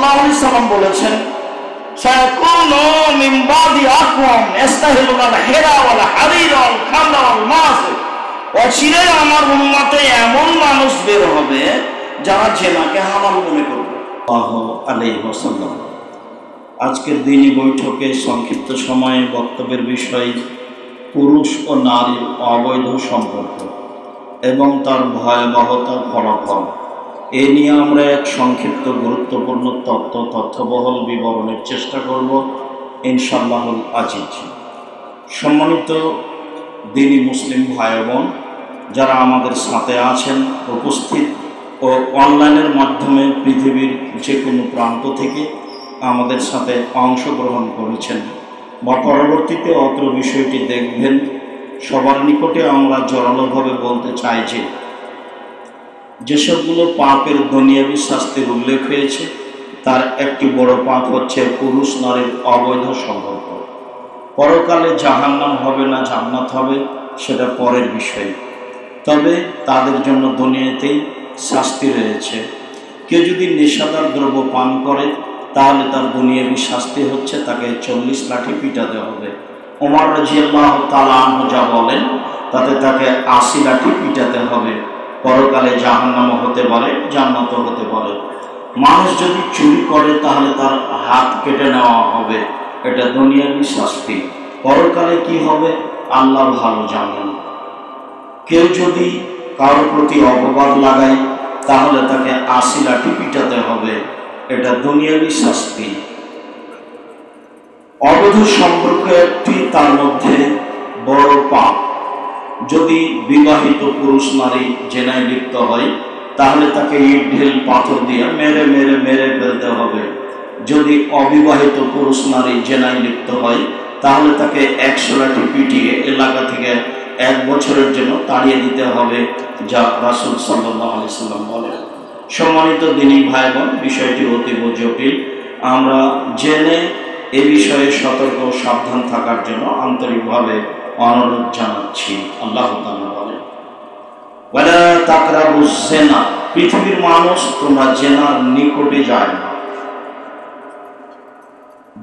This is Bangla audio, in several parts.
सल्लल्लाहु अलैहि वसल्लम बोलेছেন সায়কুলু মিন বাদি আকওয়াম ইস্তাহিলুল হিরা ওয়াল হারির ওয়াল খামরা ওয়াল মাস। অচিরে আমার উম্মতে এমন মানুষ বের হবে যারা জেনাকে হারাম মনে করবে। আল্লাহু আলাইহি ওয়াসাল্লাম। আজকের দিনী বৈঠকে সংক্ষিপ্ত সময়ে বক্তব্যের বিষয় পুরুষ ও নারীর অবৈধ সম্পর্ক এবং তার ভয়াবহতা ফলাফল। এ নিয়ে আমরা এক সংক্ষিপ্ত গুরুত্বপূর্ণ তথ্যবহল বিবরণের চেষ্টা করব ইনশাআল্লাহুল আজিজ। সম্মানিত দিনী মুসলিম ভাই বোন যারা আমাদের সাথে আছেন, উপস্থিত ও অনলাইনের মাধ্যমে পৃথিবীর যে কোনো প্রান্ত থেকে আমাদের সাথে অংশগ্রহণ করেছেন বা পরবর্তীতে অত্র বিষয়টি দেখবেন, সবার নিকটে আমরা জোরালোভাবে বলতে চাই যেসবগুলো পাপের দুনিয়াবি শাস্তির উল্লেখ হয়েছে তার একটি বড় পাপ হচ্ছে পুরুষ নারীর অবৈধ সম্পর্ক। পরকালে জাহান্নাম হবে না জান্নাত হবে সেটা পরের বিষয়, তবে তাদের জন্য দুনিয়াতেই শাস্তি রয়েছে। কেউ যদি নেশাদার দ্রব্য পান করে তাহলে তার দুনিয়াবি শাস্তি হচ্ছে তাকে 40 লাঠি পিটাতে হবে। ওমর রাদিয়াল্লাহু তাআলা আনহু যা বলেন তাতে তাকে 80 লাঠি পিটাতে হবে। পরকালে জাহান্নামও হতে পারে জান্নাতও হতে পারে। মানুষ যদি চুরি করে তাহলে তার হাত কেটে নেওয়া হবে, এটা দুনিয়াবি শাস্তি। পরকালে কি হবে আল্লাহ ভালো জানেন। কেউ যদি কারোর প্রতি অপবাদ লাগায় তাহলে তাকে 80 লাঠি পিটাতে হবে, এটা দুনিয়াবি শাস্তি। অবৈধ সম্পর্ক একটি তার মধ্যে বড় পাপ। যদি বিবাহিত পুরুষ নারী জেনায় লিপ্ত হয় তাহলে তাকে ইট ঢিল পাথর দিয়ে মেরে মেরে মেরে ফেলতে হবে। যদি অবিবাহিত পুরুষ নারী জেনায় লিপ্ত হয় তাহলে তাকে 100 লাঠি পিটিয়ে এলাকা থেকে 1 বছরের জন্য তাড়িয়ে দিতে হবে, যা রাসূল সাল্লাল্লাহু আলাইহি ওয়াসাল্লাম বলেন। সম্মানিত দিনী ভাই বোন, বিষয়টি অতীব জটিল। আমরা জেনে এ বিষয়ে সতর্ক ও সাবধান থাকার জন্য আন্তরিকভাবে অনুরোধ জানাচ্ছি। আল্লাহ তাআলা বলেন ওয়ালা তাকরাবুজ জিনা, পৃথিবীর মানুষ তোমরা জেনার নিকটে যায় না।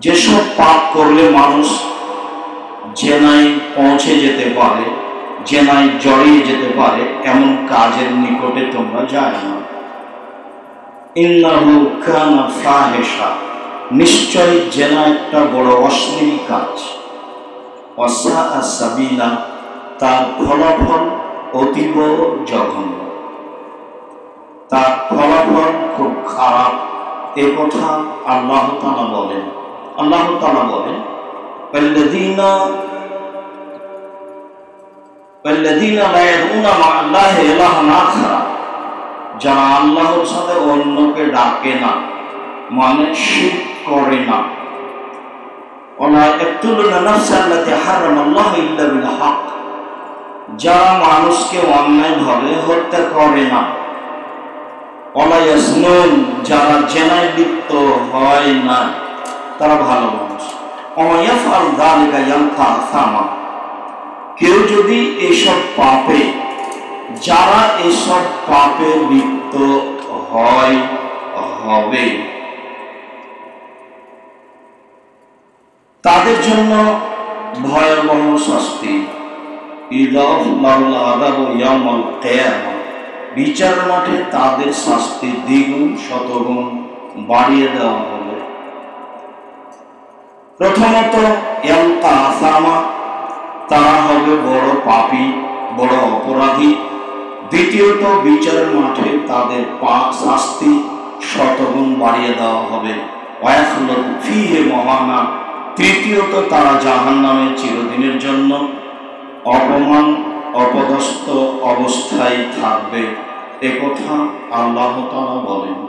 যেসব পাপ করলে মানুষ জেনায় পৌঁছে যেতে পারে, জেনায় জড়িয়ে যেতে পারে, এমন কাজের নিকটে তোমরা যায় না। ইন্নাহু কানা ফাহিশা, নিশ্চয় জেনা একটা বড় অশ্লীল কাজ। অসাআ সাবিলা, তার ফলাফল অতীব জঘন্য, তার ফলাফল খুব খারাপ। এ কথা আল্লাহ তাআলা বলেন। আল্লাহ তাআলা বলেন আল্লাযীনা লা ইয়াদউনা মা আল্লাহি ইলাহান আখারা, যারা আল্লাহর সাথে অন্যকে ডাকে না, মানে শিরক করে না। যারা মানুষকে অন্যায়ভাবে হত্যা করে না। যারা জেনায় লিপ্ত হয় না তারা ভালো মানুষ। কেউ যদি এইসব পাপে, যারা এইসব পাপে লিপ্ত হয় হবে, তাদের জন্য ভয়াবহ শাস্তি। বিচার মাঠে তাদের শাস্তি দ্বিগুণ শতগুণ বাড়িয়ে দেওয়া হবে। প্রথমত তারা হবে বড় পাপী, বড় অপরাধী। দ্বিতীয়ত বিচার মাঠে তাদের পাপ শাস্তি শতগুণ বাড়িয়ে দেওয়া হবে। মহানা, তৃতীয়ত তারা জাহান্নামে চিরদিনের জন্য অপমান অপদস্থ অবস্থায় থাকবে। একথা আল্লাহ তাআলা বলেন।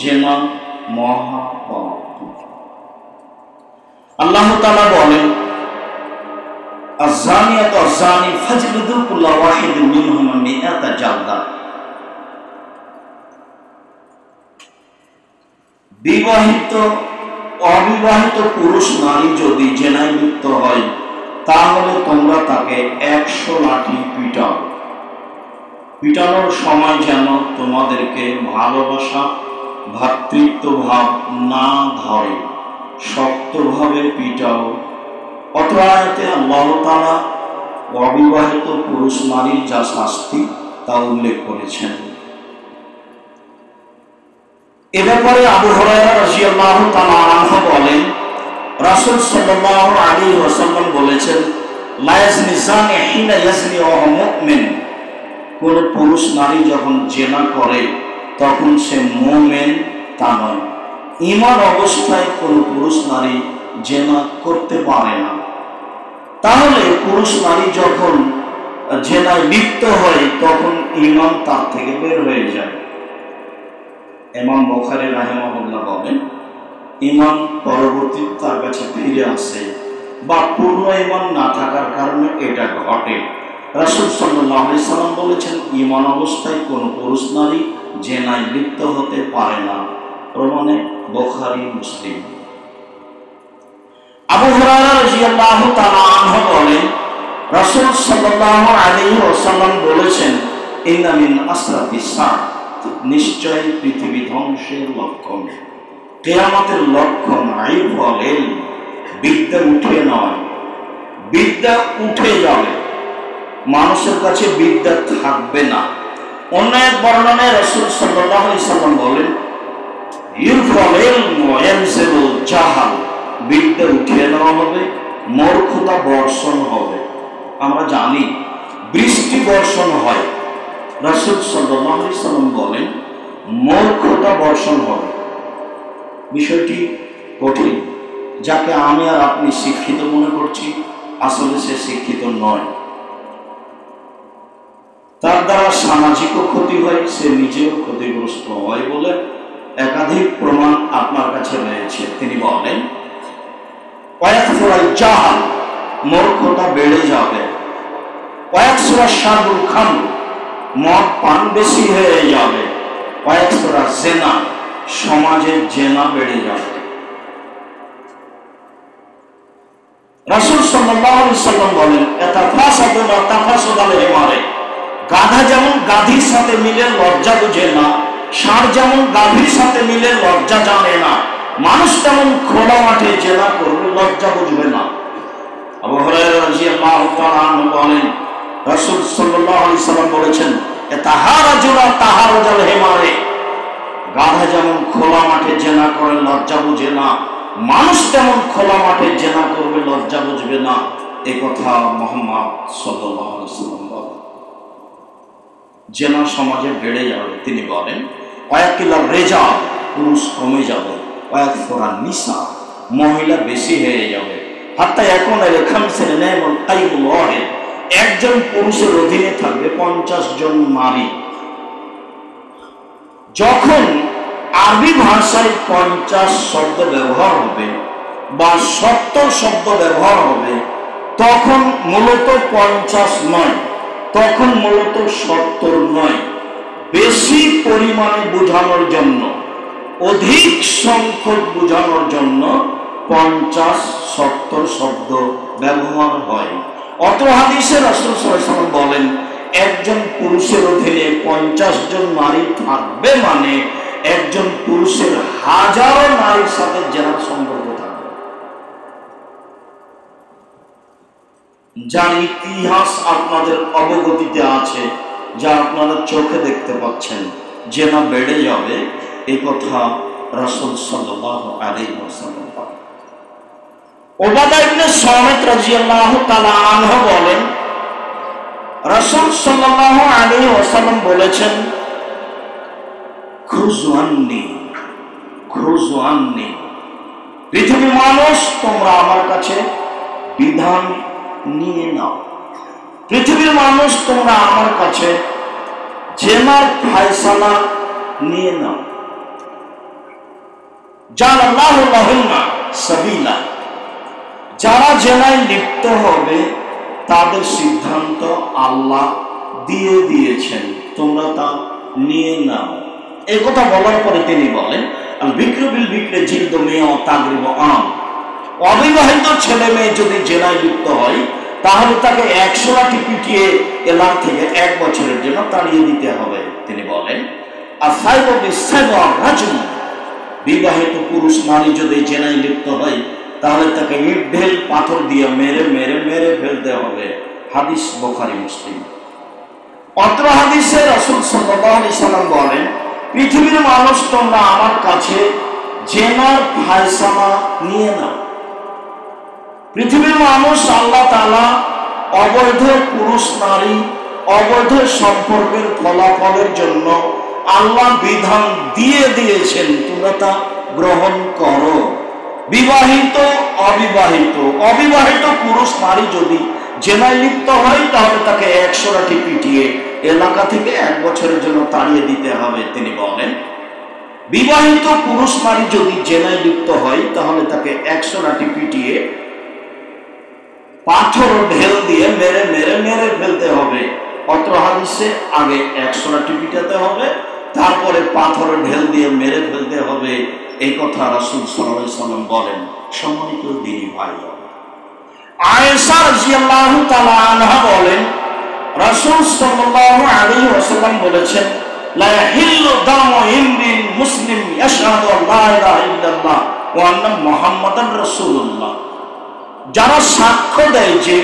জেনা মহাপাপ। আল্লাহ তাআলা বলেন আয-যানিয়াতু আয-যানি ফাজলিদু কুল্লা ওয়াহিদিন মিনহুমা মি'আতা জালদা, বিবাহিত অবিবাহিত পুরুষ নারী যদি জেনায় লিপ্ত হয় তাহলে তোমরা তাকে 100 লাঠি পিটাও। পিটানোর সময় যেন তোমাদেরকে ভালোবাসা ভাতৃত্বভাব না ধরে শক্তভাবে পিটাও। অত্র আয়াতে আল্লাহ তাআলা অবিবাহিত পুরুষ নারীর যা শাস্তি তা উল্লেখ করেছেন। এ ব্যাপারে আবু হুরায়রা রাদিয়াল্লাহু তাআলা আনহু বলেন, রাসূল সাল্লাল্লাহু আলাইহি ওয়াসাল্লাম বলেছেন, লা ইয়াজনি জানি হিনা ইয়াজনি ওয়া হুয়া মুমিন। কোন পুরুষ নারী যখন জেনা করে তখন সে মুমিন তা নয়। ঈমান অবস্থায় কোন পুরুষ নারী জেনা করতে পারে না। তাহলে পুরুষ নারী যখন জেনায় লিপ্ত হয় তখন ঈমান তার থেকে বের হয়ে যায়। ইমাম বুখারী রাহিমাহুল্লাহ বলেন, ঈমান পরবর্তী তার কাছে ফিরে আসে বা পূর্ণ ঈমান না থাকার কারণে এটা ঘটে। রাসূল সাল্লাল্লাহু আলাইহি সাল্লাম বলেছেন, ঈমান অবস্থায় কোনো পুরুষ নারী জেনায় লিপ্ত হতে পারে না। প্রমাণে বুখারী মুসলিম। আবু হুরায়রা রাদিয়াল্লাহু তাআলা আনহু বলেন, রাসূল সাল্লাল্লাহু আলাইহি ওয়াসাল্লাম বলেছেন, ইন্না মিন আসরাতিস সাআ, নিশ্চয় পৃথিবী ধ্বংসের লক্ষণ, কিয়ামতের লক্ষণ আইব বলেন বিদ্যা উঠে নয়, বিদ্যা উঠে যাবে, মানুষের কাছে বিদ্যা থাকবে না। অন্য এক বর্ণনায় রাসূল সাল্লাল্লাহু আলাইহি ওয়াসাল্লাম বলেন, ইরফাল মুয়ানজিলু জাহাল, বিদ্যা উঠিয়ে নেওয়া হবে, মূর্খতা বর্ষণ হবে। আমরা জানি বৃষ্টি বর্ষণ হয়। রাসূল সাল্লাল্লাহু আলাইহি সাল্লাম বলেন, মূর্খতা বর্ষণ হবে। বিষয়টি কঠিন, যাকে আমি আর আপনি শিক্ষিত মনে করছি আসলে সে শিক্ষিত নয়। তার দ্বারা সামাজিকও ক্ষতি হয়, সে নিজেও ক্ষতিগ্রস্ত হয় বলে একাধিক প্রমাণ আপনার কাছে রয়েছে। তিনি বলেন, মূর্খতা বেড়ে যাবে, মদ পান বেশি হয়ে যাবে, জেনা, সমাজের জেনা বেড়ে যাবে। রাসূল সাল্লাল্লাহু আলাইহি ওয়াসাল্লাম বলেন, গাধা যেমন গাধীর সাথে মিলে লজ্জা বুঝে না, ষাঁড় যেমন গাভীর সাথে মিলে লজ্জা জানে না, মানুষ তেমন খোলা মাঠে জেনা করবে, লজ্জা বুঝবে না। আবু হুরায়রা রাদিয়াল্লাহু তাআলা আনহু বলেন, রাসূল সাল্লাল্লাহু আলাইহি সাল্লাম বলেছেন, তাহারাজুনা তাহারাজাল হিমারে, গাধা যেমন খোলা মাঠে জেনা করে লজ্জা বুঝে না, মানুষ তেমন খোলা মাঠে জেনা করবে, লজ্জা বুঝবে না। এ কথা মুহাম্মদ সাল্লাল্লাহু আলাইহি সাল্লাম বলেন। জেনা সমাজে বেড়ে যাবে। তিনি বলেন, ওয়াকিলা রেজা, পুরুষ কমে যাবে, নিসা, মহিলা বেশি হয়ে যাবে, হাত্তা এখন একজন পুরুষের অধীনে থাকবে 50 জন নারী। যখন আরবি ভাষায় 50 শব্দ ব্যবহার হবে বা 70 শব্দ ব্যবহার হবে, তখন মূলত 50 নয়, তখন মূলত 70 নয়, বেশি পরিমাণে বোঝানোর জন্য, অধিক সংখ্যক বোঝানোর জন্য 50-70 শব্দ ব্যবহার হয়। অত হাদিসে রাসূল সাল্লাল্লাহু আলাইহি ওয়াসাল্লাম বলেন, একজন পুরুষের অধীনে 50 জন নারী থাকবে, মানে একজন পুরুষের হাজারো নারীর সাথে জেনার সম্পর্ক থাকবে, যার ইতিহাস আপনাদের অবগতিতে আছে, যা আপনারা চোখে দেখতে পাচ্ছেন। জেনা বেড়ে যাবে, এই কথা রাসূল সাল্লাল্লাহু আলাইহি ওয়াসাল্লাম বলেন। ওবাদা ইবনে সামিত রাদিয়াল্লাহু তাআলা আনহু বলেন, রাসূল সাল্লাল্লাহু আলাইহি ওয়াসাল্লাম বলেছেন, খুজওয়ান্নি খুজওয়ান্নি, পৃথিবীর মানুষ তোমরা আমার কাছে বিধান নিয়ে নাও, পৃথিবীর মানুষ তোমরা আমার কাছে জেনার ফয়সালা নিয়ে নাও। যারা জেনায় লিপ্ত হবে তাদের সিদ্ধান্ত আল্লাহ দিয়ে দিয়েছেন, তোমরা তা নিয়ে নাও। এই কথা বলার পরে তিনি বলেন, অবিবাহিত ছেলে মেয়ে যদি জেনায় লিপ্ত হয় তাহলে তাকে 100 লাঠি পিটিয়ে এলাকা থেকে 1 বছরের জন্য তাড়িয়ে দিতে হবে। তিনি বলেন, विवाहित पुरुष नारी जो जेनाय लिप्त है ढेल पाथर दिए मेरे मेरे मेरे फेलते हैं। हादिस बुखारी मुस्लिम। अत्र हादिसे रसूल सल्लल्लाहु अलैहि वसल्लम बोलें पृथिवीर मानुष तोमरा आमार काछे जेनार फैसला निये ना। पृथिवीर मानुष आल्लाह ताआला अवैध पुरुष नारी अवैध सम्पर्केर फलाफलेर जन्य आल्लाह विधान दिए दिएछेन, तोमरा ता ग्रहण करो। विवाहित अविवाहित अविवाहित पुरुष नारी यदि जेनाय लिप्त हय ताहले ताके 100 लाठी पिटिए एलाका थेके एक बछरेर जोन्नो ताड़िये दिते हबे। तिनि बोलेन विवाहित पुरुष नारी यदि जेनाय लिप्त हय ताहले ताके 100 लाठी पिटिए पाथर ढेल दिए मेरे मेरे मेरे फेलते हबे। अत्र हादिसे आगे 100 लाठी पिटाते हबे तारपरे पाथर ढेल दिए मेरे फेलते हबे। एई कथा रासूल सल्लल्लाहु आलैहि वसल्लम बोलेन। सम्मानित दिनी भाई आयशा रज़ियल्लाहु ताआला अन्हा बोलें रसूल सल्लल्लाहु अलैहि वसल्लम बोलेছেন ला यहिल्लु दामु इमरिन मुस्लिम यशहादु अल्ला इलाहा इल्लल्लाह व अन्न मुहम्मदन रसूलुल्लाह। যারা সাক্ষ্য দেয় যে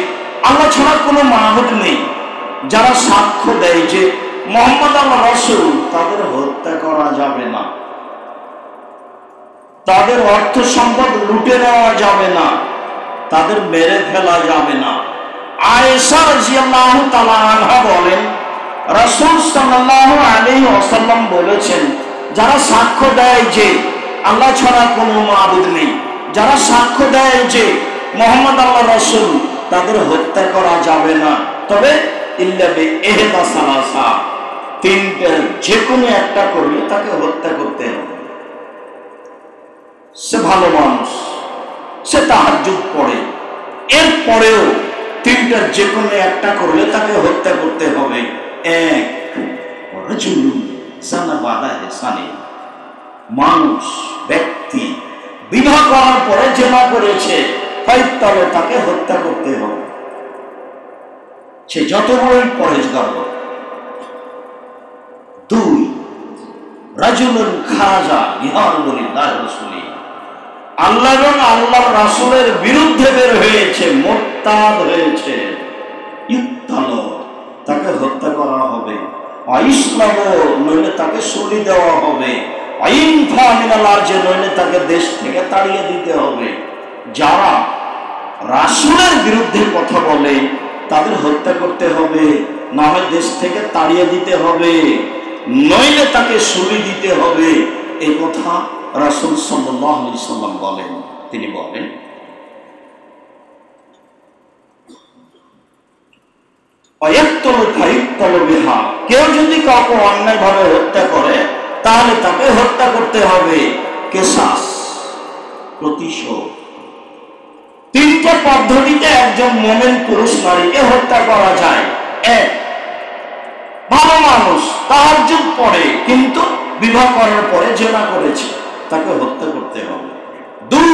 আল্লাহ ছাড়া কোনো মাবুদ নেই, যারা সাক্ষ্য দেয় যে মুহাম্মদ আল্লাহর রাসূল, তাদের হত্যা করা যাবে না, তাদের অর্থ সম্পদ লুটে নেওয়া যাবে না, तादेर मेरे फेला जाबे ना। आयशा रज़ियल्लाहु ताआला अन्हा बोलें रसूल सल्लल्लाहु अलैहि वसल्लम बोलेছেন যারা সাক্ষ্য দেয় যে আল্লাহ ছাড়া কোনো মাবুদ নেই, যারা সাক্ষ্য দেয় যে মুহাম্মদ আল্লাহর রাসূল, তাদের হত্যা করা যাবে না, তবে ইল্লা বিইহদা সালাসা, তিনটা যে কোনো একটা করলে তাকে হত্যা করতে হবে। সে ভালো মানুষ, সে তাহাজ্জুদ পড়ে, এর পরেও তিনটা যে কোনো একটা করলে তাকে হত্যা করতে হবে। এক, রাজুলুন জানা বাদা ইহসানি, মানুষ ব্যক্তি বিবাহ করার পরে জেনা করেছে, তাহলে তাকে হত্যা করতে হবে, সে যত বড়ই পরহেজগার হোক। দুই, রাজুলুন খাজা বিহারুল্লাহ রাসূলি, আল্লাহ এবং আল্লাহর রাসূলের বিরুদ্ধে বের হয়েছে, মুরতাদ হয়েছে, ইত্তালো, তাকে হত্যা করা হবে। আইসলামও নইলে তাকে সরিয়ে দেওয়া হবে, আইনফা মিনাল আরজ নইলে তাকে দেশ থেকে তাড়িয়ে দিতে হবে। যারা রাসূলের বিরুদ্ধে কথা বলে তাদের হত্যা করতে হবে, না হয় দেশ থেকে তাড়িয়ে দিতে হবে, নইলে তাকে সরিয়ে দিতে হবে। এই কথা রাসূল সাল্লাল্লাহু আলাইহি ওয়াসাল্লাম বলেন। তিনি বলেন আয়াতুল ফাইতাল বিহা, কেউ যদি কাউকে অন্যায়ভাবে হত্যা করে তাহলে তাকে হত্যা করতে হবে। কিসাস, প্রতিশোধ, তিনটা পদ্ধতিতে একজন মুমিন পুরুষ নারীকে হত্যা করা যায়। এক, ভালো মানুষ, তাহাজ্জুদ পড়ে কিন্তু বিবাহ করার পরে জেনা করেছে, তাকে হত্যা করতে হবে। দুই,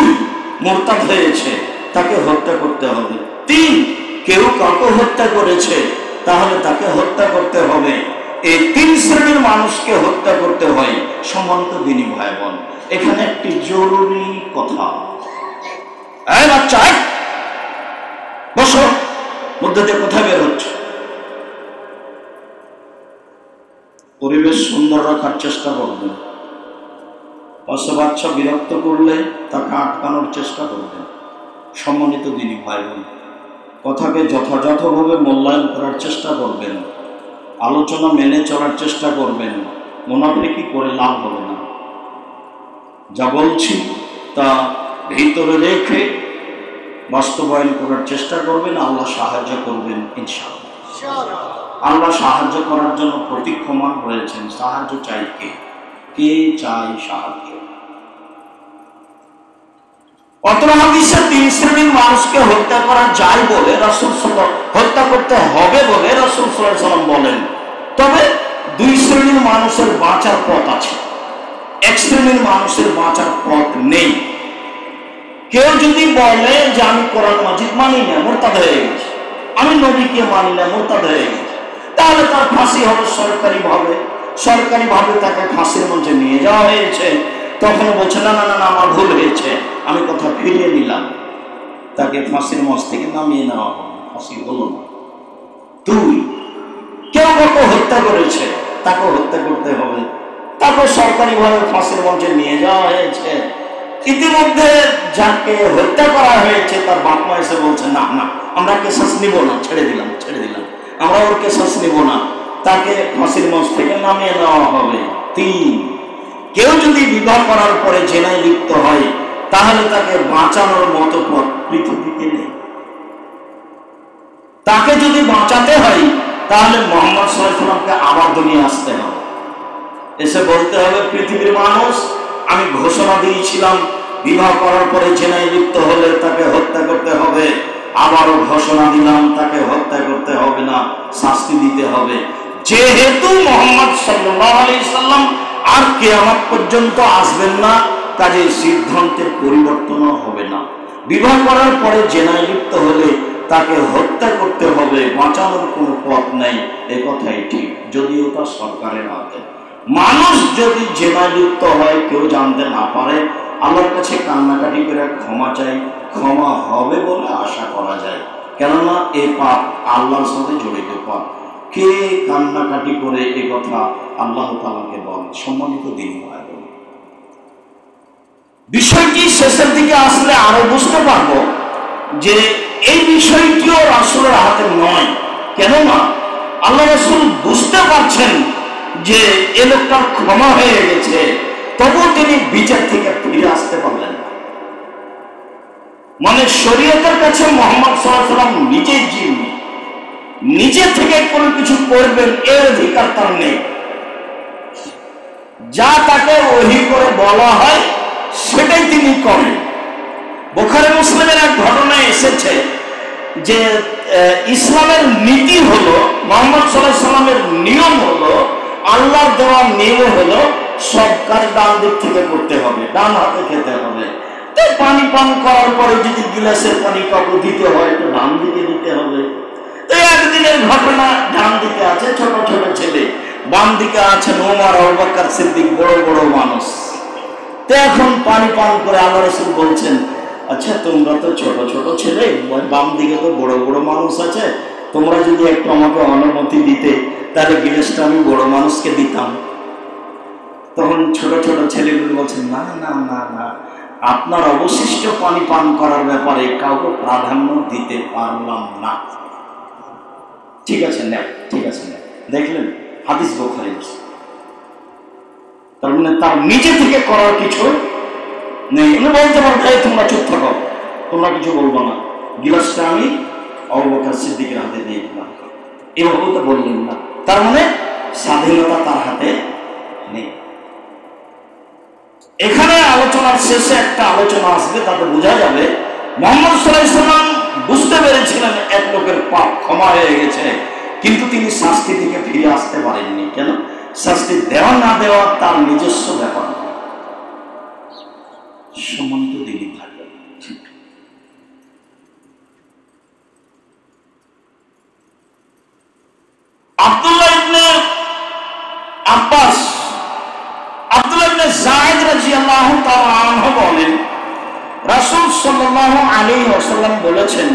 মুরতাদ হয়েছে, তাকে হত্যা করতে হবে। তিন, কেউ কাউকে হত্যা করেছে তাহলে তাকে হত্যা করতে হবে। এই তিন শ্রেণীর মানুষকে হত্যা করতে হয়। সম্মানিত দিনী ভাই বোন, এখানে একটি জরুরি কথা। এই বাচ্চা বসো, মধ্যতে কোথায় বের হচ্ছে? পরিবেশ সুন্দর রাখার চেষ্টা করবেন, অসহ বাচ্চা বিরক্ত করলে তাকে আটকানোর চেষ্টা করবেন। সম্মানিত দিনী ভাই বোন, কথাকে যথাযথভাবে মূল্যায়ন করার চেষ্টা করবেন, আলোচনা মেনে চলার চেষ্টা করবেন, মুনাফিকি করে লাভ হবে না। যা বলছি তা ভিতরে রেখে বাস্তবায়ন করার চেষ্টা করবেন, আল্লাহ সাহায্য করবেন ইনশাআল্লাহ। আল্লাহ সাহায্য করার জন্য প্রতীক্ষমান রয়েছেন। সাহায্য চাই কে? কে চাই সাহায্য? অত্র হাদিসে তিন শ্রেণীর মানুষকে হত্যা করা যায় বলে রাসূল সাল্লাল্লাহু আলাইহি ওয়াসাল্লাম, হত্যা করতে হবে বলে রাসূল সাল্লাল্লাহু আলাইহি ওয়াসাল্লাম বলেন। তবে দুই শ্রেণীর মানুষের বাঁচার পথ আছে, এক শ্রেণীর মানুষের বাঁচার পথ নেই। কেউ যদি বলে যে আমি কোরআন মাজিদ মানি না, মুরতাদ হয়ে গেছে, আমি নবীকে মানি না, মুরতাদ হয়ে গেছে, তাহলে তার ফাঁসি হবে সরকারিভাবে, सरकारी भावे ताके फांसिर मंचे निये जाओ है तखन बोलछे ना ना ना आमार भूल होयेछे आमी कथा फिरिये निलाम ताके फांसिर मंच थेके नामिये नेওয়া फांसि हलो ना दुई केउ काउके हत्या करेछे ताके हत्या करते होबे ताके सरकारी भावे फांसिर मंचे निये जाओया होयेछे इतिमध्ये जाके हत्या करा होयेछे तार बाप मा एसे बोलछे ना ना आमरा केस निब ना छेड़े दिलाम आमरा ओर केस निब ना ताके फांसिर मंच थेके नामिये नेওয়া होबे तीन কেউ যদি বিবাহ করার পরে জেনায় লিপ্ত হয় তাহলে তাকে বাঁচানোর মতো পথ পৃথিবীতে নেই। তাকে যদি বাঁচাতে হয় তাহলে মুহাম্মদ সাল্লাল্লাহু আলাইহি ওয়াসাল্লামকে আবার দুনিয়ায় আসতে হবে, এসে বলতে হবে পৃথিবীর মানুষ আমি ঘোষণা দিয়েছিলাম বিবাহ করার পরে জেনায় লিপ্ত হলে তাকে হত্যা করতে হবে, আবারও ঘোষণা দিলাম তাকে হত্যা করতে হবে না, শাস্তি দিতে হবে। যেহেতু মুহাম্মদ সাল্লাল্লাহু আলাইহি ওয়াসাল্লাম আর কিয়ামত পর্যন্ত আসবেন না কাজে সিদ্ধান্তের পরিবর্তন হবে না। বিবাহ করার পরে জেনায় লিপ্ত হলে তাকে হত্যা করতে হবে, বাঁচানোর কোনো পথ নাই, এই কথাই ঠিক, যদিও তা সরকারের হাতে। মানুষ যদি জেনায় লিপ্ত হয় কেউ জানতে না পারে আল্লাহর কাছে কান্নাকাটি করে ক্ষমা চাই, ক্ষমা হবে বলে আশা করা যায়, কেননা এই পাপ আল্লাহর সাথে জড়িত পাপ। কে কান্নাকাটি করে এ কথা আল্লাহ তাআলাকে বলে। সম্মানিত দিনী ভাই বোন, বিষয়টি শেষের দিকে আসলে আরো বুঝতে পারবো যে এই বিষয়টিও রাসূলের হাতে নয়, কেননা আল্লাহ রাসূল বুঝতে পারছেন যে এ লোকটার ক্ষমা হয়ে গেছে, তবুও তিনি বিচার থেকে ফিরে আসতে পারলেন না। মানে শরীয়তের কাছে মুহাম্মদ সাল্লাল্লাহু আলাইহি ওয়াসাল্লাম নিজেই জিম্মি, নিজে থেকে কোনো কিছু করবেন এর অধিকার তার নেই। যা তাকে ওহী করে বলা হয় সেটাই তিনি করেন। বুখারী মুসলিমের এক ঘটনায় এসেছে যে ইসলামের নীতি হলো, মুহাম্মদ সাল্লাল্লাহু আলাইহি সাল্লামের নিয়ম হলো, আল্লাহর দেওয়া নিয়ম হলো সব কাজ ডান দিক থেকে করতে হবে, ডান হাতে খেতে হবে। তাই পানি পান করার পরে যদি গ্লাসের পানি কাপড় দিতে হয় তো ডান দিকে দিতে হবে। তো একদিনের ঘটনা, ডান দিকে আছে ছোট ছোট ছেলে, বাম দিকে আছেন ওমর আবু বকর সিদ্দিক, বড় বড় মানুষ। তো এখন পানি পান করে আল্লাহ রাসূল বলছেন, আচ্ছা তোমরা তো ছোট ছোট ছেলে, বাম দিকে তো বড় বড় মানুষ আছে, তোমরা যদি একটু আমাকে অনুমতি দিতে তাহলে গ্লাসটা আমি বড় মানুষকে দিতাম। তখন ছোট ছোট ছেলেগুলো বলছেন, না না না না, আপনার অবশিষ্ট পানি পান করার ব্যাপারে কাউকে প্রাধান্য দিতে পারলাম না। ঠিক আছে না, ঠিক আছে না, দেখলেন হাদিস বুখারী। তার মানে তার নিজে থেকে করার কিছু নেই, উনি বলতে পারেন তোমরা চুপ থাকো, তোমরা কিছু বলবো না, গ্লাসটা আমি আবু বকর সিদ্দিকের হাতে দিয়ে দিলাম, এভাবে তো বললেন না। তার মানে স্বাধীনতা তার হাতে নেই। এখানে আলোচনার শেষে একটা আলোচনা আসবে, তাতে বোঝা যাবে মুহাম্মদ সাল্লাল্লাহু আলাইহি ওয়াসাল্লাম বুঝতে পেরেছিলেন এক লোকের পাপ ক্ষমা হয়ে গেছে, কিন্তু তিনি শাস্তি থেকে ফিরে আসতে পারেননি। কেন? শাস্তি দেওয়া না দেওয়া তার নিজস্ব ব্যাপার। আব্দুল্লাহ ইবনে আব্বাস, আব্দুল্লাহ ইবনে যায়েদ রাদিয়াল্লাহু তাআলা আনহু বলেন, রাসূল সাল্লাল্লাহু আলাইহি ওয়াসাল্লাম বলেছেন,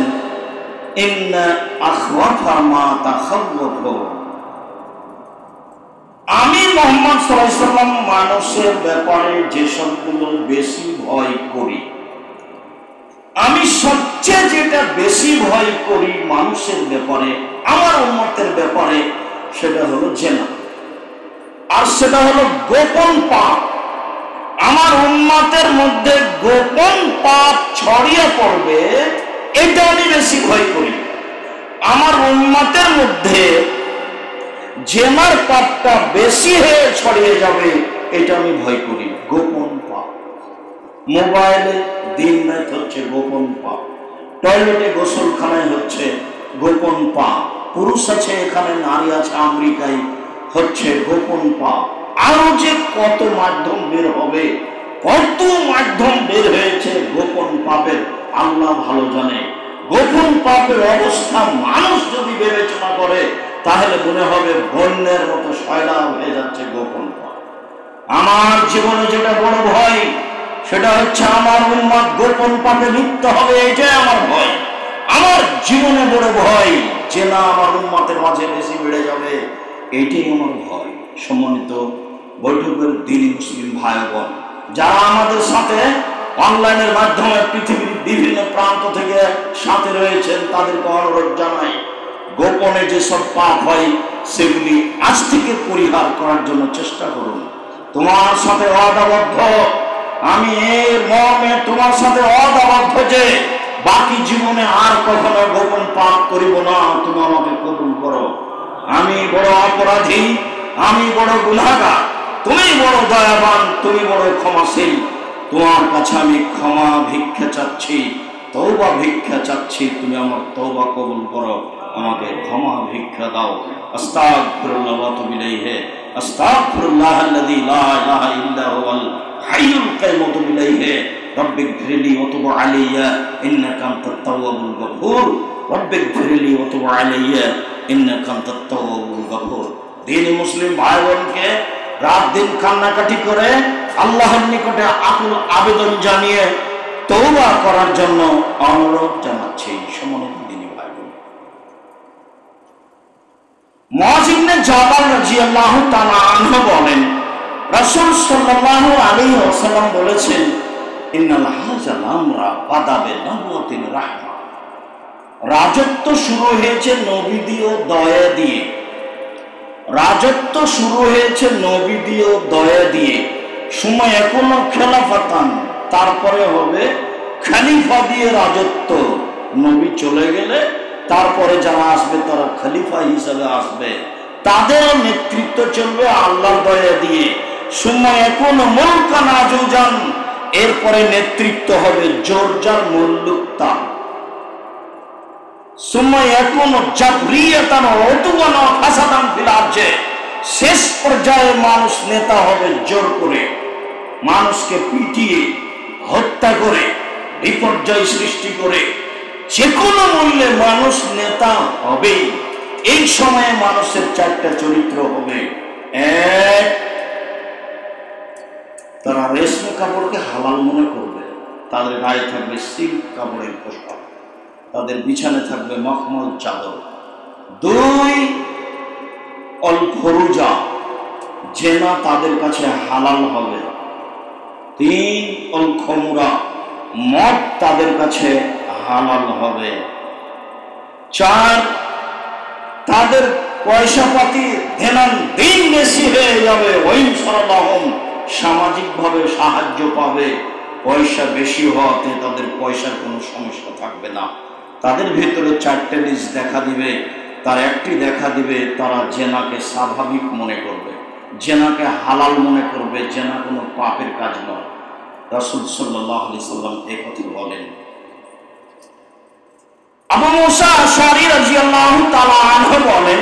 আমি মুহাম্মদ সাল্লাল্লাহু আলাইহি ওয়াসাল্লাম মানুষের ব্যাপারে যে সবগুলো বেশি ভয় করি, আমি সবচেয়ে যেটা বেশি ভয় করি মানুষের ব্যাপারে, আমার উম্মতের ব্যাপারে, সেটা হলো জেনা, আর সেটা হলো গোপন পাপ। আমার উম্মতের মধ্যে গোপন পাপ ছড়িয়ে পড়বে এটা আমি বেশি ভয় করি। আমার উম্মতের মধ্যে জেনার পাপটা বেশি হয়ে ছড়িয়ে যাবে এটা আমি ভয় করি। গোপন পাপ, মোবাইলে দিন রাত হচ্ছে গোপন পাপ, টয়লেটে গোসলখানায় হচ্ছে গোপন পাপ, পুরুষ আছে এখানে, নারী আছে আমেরিকায়, হচ্ছে গোপন পাপ। আরো যে কত মাধ্যম বের হবে, কত মাধ্যম বের হয়েছে গোপন পাপের, আল্লাহ ভালো জানে। গোপন পাপের অবস্থা মানুষ যদি বিবেচনা করে তাহলে মনে হবে বন্যার মতো শয়লাম হয়ে যাচ্ছে গোপন পথ। আমার জীবনে যেটা বড় ভয় সেটা হচ্ছে আমার উম্মত গোপন পথে লিপ্ত হবে, এটাই আমার ভয়। আমার জীবনে বড় ভয় যে না আমার উম্মতের মাঝে বেশি বেড়ে যাবে, এটাই আমার ভয়। সম্মানিত বৈঠকের দিনই মুসলিম ভাই বোন, যারা আমাদের সাথে অনলাইনের মাধ্যমে পৃথিবীর বিভিন্ন প্রান্ত থেকে সাথে রয়েছেন, তাদেরকে অনুরোধ জানাই গোপনে যেসব পাপ হয় সেগুলি আজ থেকে পরিহার করার জন্য চেষ্টা করুন। তোমার সাথে অদাবদ্ধ আমি এই মর্মে তোমার সাথে অদাবদ্ধ যে বাকি জীবনে আর কখনো গোপন পাপ করিব না, তুমি আমাকে কবুল করো। আমি বড় অপরাধী, আমি বড় গুনাহগার, তুমি বড় দয়াবান, তুমি বড় ক্ষমাশীল। তোমার কাছে আমি ক্ষমা ভিক্ষা চাচ্ছি, তওবা ভিক্ষা চাচ্ছি, তুমি আমার তওবা কবুল করো, আমাকে ক্ষমা ভিক্ষা দাও। আস্তাগফিরুল্লাহ ওয়া তুবু ইলাইহি, আস্তাগফিরুল্লাহ আল্লাযী লা ইলাহা ইল্লা হুয়াল হাইয়ুল কাইয়্যুম ওয়া তুবু ইলাইহি। রব্বিগফিরলি ওয়া তুব আলাইয়া ইন্নাকা আনতাত তাওয়াবুল গফুর, রব্বিগফিরলি ওয়া তুব আলাইয়া ইন্নাকা আনতাত তাওয়াবুল গফুর। দিনী মুসলিম ভাই বোনকে রাত দিন কান্নাকাটি করে আল্লাহর নিকটে আকুল আবেদন জানিয়ে তওবা করার জন্য অনুরোধ জানাচ্ছি। সম্মানিত দিনী ভাই বোন, মুআয ইবনে জাবাল রাদিয়াল্লাহু তাআলা আনহু বলেন, রাসূল সাল্লাল্লাহু আলাইহি ওয়াসাল্লাম বলেছেন, ইন্নাল হাযাল আমরা বাদা বিনবুওয়াতির রাহমা। রাজত্ব শুরু হয়েছে নবীদের দয়া দিয়ে, রাজত্ব শুরু হয়েছে নবীদের দয়া দিয়ে। সময় এখনো খেলাফাতান, তারপরে হবে খলিফা দিয়ে রাজত্ব। নবী চলে গেলে তারপরে যারা আসবে তারা খলিফা হিসেবে আসবে, তাদের নেতৃত্ব চলবে আল্লাহর দয়া দিয়ে। সময় এখনো মুলকান আজুজান, এরপরে নেতৃত্ব হবে জর্জার মুল্লুকতা। সময় এখনো জাবরিয়াতান অতুয়ান ফাসাদান ফিল আরজে, শেষ পর্যায়ে মানুষ নেতা হবে জোর করে, মানুষকে পিটিয়ে হত্যা করে বিপর্যয় সৃষ্টি করে, যে কোনো মূল্যে মানুষ নেতা হবে। এই সময়ে মানুষের চারটা চরিত্র হবে। এক, তারা রেশমি কাপড়কে হালাল মনে করবে, তাদের গায়ে থাকবে সিল্ক কাপড়ের পোশাক, তাদের বিছানায় থাকবে মখমল চাদর। দুই, অল ফরুজা, জেনা তাদের কাছে হালাল হবে। তিন, অল খমরা, মদ তাদের কাছে হালাল হবে। চার, তাদের পয়সা পাতি দেনান দিন বেশি হয়ে যাবে, ওয়াইনসরালাহুম, সামাজিকভাবে সাহায্য পাবে। পয়সা বেশি হওয়াতে তাদের পয়সার কোনো সমস্যা থাকবে না। তাদের ভিতরে চারটে লিস্ট দেখা দিবে, তার একটি দেখা দিবে, তারা জেনাকে স্বাভাবিক মনে করবে, জেনাকে হালাল মনে করবে, জেনা কোনো পাপের কাজ নয়। রাসূল সাল্লাল্লাহু আলাইহি সাল্লাম এই কথা বলেন। আবু মুসা আশআরী রাদিয়াল্লাহু তাআলা আনহু বলেন,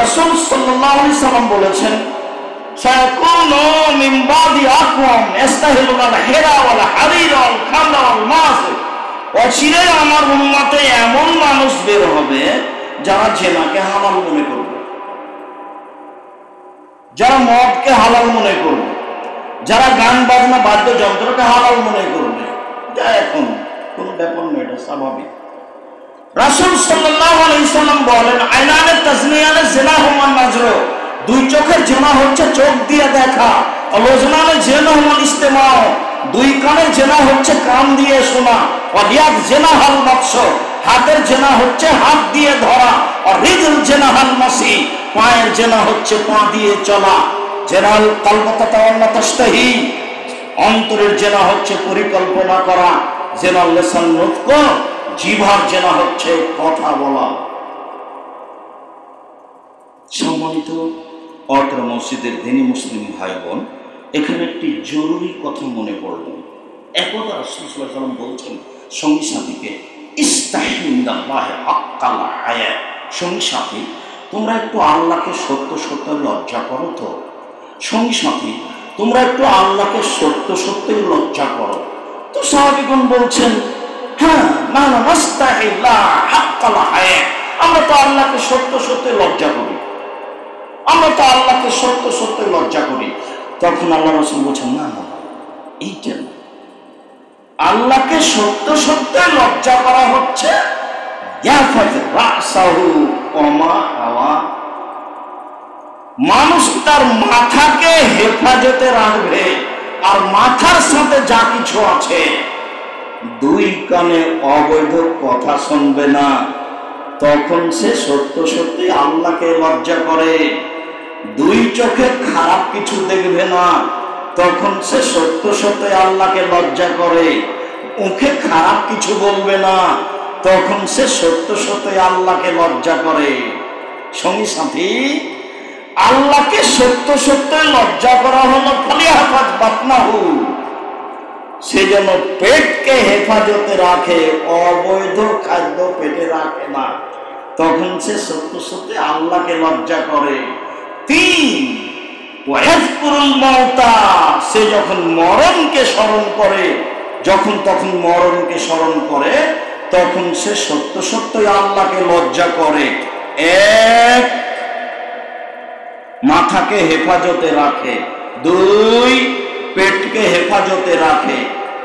রাসূল সাল্লাল্লাহু আলাইহি সাল্লাম বলেছেন, সায়াকুনু মিন বাদি আকওয়াম ইস্তাহিলুল হিরা ওয়াল হারির ওয়াল খামরা ওয়াল মাস। অচিরে আমার উম্মতে এমন মানুষ বের হবে যারা জেনাকে হালাল মনে করবে, যারা মদকে হালাল মনে করবে, যারা গান বাজনা বাদ্যযন্ত্রকে হালাল মনে করবে। এখন কোন ব্যাপার নয়, এটা স্বাভাবিক। রাসূল সাল্লাল্লাহু আলাইহি সাল্লাম বলেন, আইনানে তাজনিয়ানে জিনাহুমান মাজরু, দুই চোখের জেনা হচ্ছে চোখ দিয়ে দেখা। অলজনানে জিনাহুমান ইস্তেমা, দুই কানের জেনা হচ্ছে কান দিয়ে শোনা। অলিয়াত জিনাহাল বাতশ, হাতের জেনা হচ্ছে হাত দিয়ে ধরা। আর রিজল জেনাহাল মাসি, পায়ের জেনা হচ্ছে পা দিয়ে চলা। জেনাল কলমাতা তাওয়ান্না তাশতাহি, অন্তরের জেনা হচ্ছে পরিকল্পনা করা। জেনাল লিসান নুতক, জিভার জেনা হচ্ছে কথা বলা। সম্মানিত অত্র মসজিদের দিনী মুসলিম ভাই বোন, এখানে একটি জরুরি কথা মনে পড়ল। একদা রাসূল সাল্লাল্লাহু আলাইহি সাল্লাম বলছেন সঙ্গী সাথীকে, সঙ্গী সাথী তোমরা একটু আল্লাহকে সত্য সত্য লজ্জা করো। তো সঙ্গী সাথী তোমরা একটু আল্লাহকে সত্য সত্যই লজ্জা করো। তো সাহাবীগণ বলছেন, হ্যাঁ না না, सत्य सत्य लज्जा करी आल्ला के सत्य सत्य लज्जा करी तक आल्ला रसूल बोलें ना आल्ला के सत्य सत्य लज्जा करा होच्छे मानुष तार माथा के हेफाजते राखबे और माथार साथे जा किछु आछे दुई काने अवैध कथा शुनबे ना तखन से सत्य सत्य आल्लाहके लज्जा करे दुई चोखे खराब किछु देखबे ना तखन से सत्य सत्य आल्लाहके लज्जा करे मुखे खराब किछु बोलबे ना तखन से सत्य सत्य आल्लाहके लज्जा करे संगी साथी आल्ला के सत्य सत्य लज्जा करा हलो फलियाफाज बतना हो से जन पेट के हेफाजते रखे अवैध खाद्य पेटे रखे ना तखन से सत्य सत्य आल्ला के लज्जा करे तीन वयस्कुरुल मौता से जखन मरण के स्मरण करे जखन तखन मरण के स्मरण करे तखन से सत्य सत्य आल्ला के लज्जा करे एक माथा के हेफाजते रखे दुई पेट के हेफाजते रखे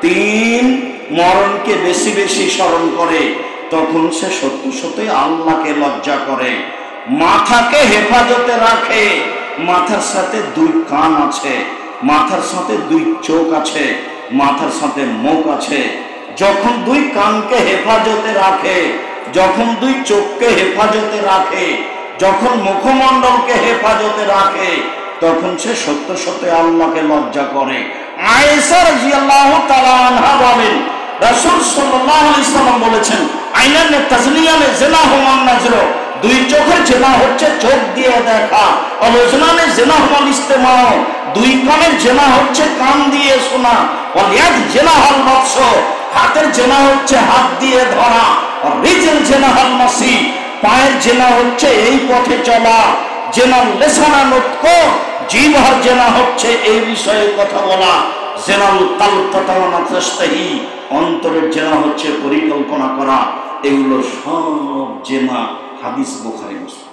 तीन मरण के बेशी बेशी स्मरण करे तखन से सत्य सत्य आल्ला के लज्जा करे माथा के हेफाजते रखे माथार साथे दुई कान आछे माथार साथे दुई चोख आछे माथार साथे मुख आछे जखन दुई कान के हेफाजते रखे जखन दुई चोख के हेफाजते रखे जखन मुखमंडल के हेफाजते रखे तखन से सत्य सत्य आल्ला के लज्जा करे आयशा रज़ियल्लाहु ताआला अन्हा बोलें रसूल सल्लल्लाहु अलैहि वसल्लम बोलेছেন आइनाने तज़नियाने जिना हुमान नजरो दुई चोखेर जिना होच्छे चोख दिए देखा और ओजनाने जिना हुमान इस्तेमाओ दुई कानेर जिना होच्छे कान दिए शोना और याद जिना हल बत्स हाथेर जिना होच्छे हाथ दिए धरा और रिजल जिना हल मसी पायर जेना होच्छे एई पथे चला जेना लेसाना नुतको जीवार जेना होच्छे एई विषये कथा बोला जेना तल तताना तृष्टहि अंतरेर जेना होच्छे परिकल्पना करा एगुलो सब जेना हादिस बुखारी मुस्लिम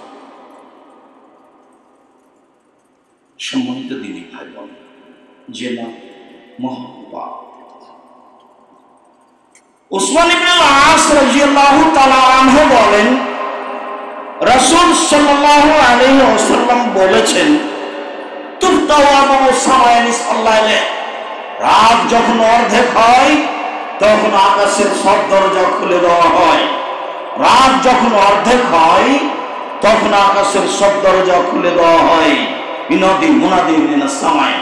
सम्मानित दिनी भाई बोन जेना महापाप उस्मान इब्नुल आस रज़ियल्लाहु ताआला अन्हु बोलेन रसूल सल्लल्लाहु अलैहि वसल्लम बोलेছেন রাত যখন অর্ধেক হয় তখন আকাশের সব দরজা খুলে দেওয়া হয় রাত যখন অর্ধেক হয় তখন আকাশের সব দরজা খুলে দেওয়া হয় বিনদি মুনাদি মিনাস সামাই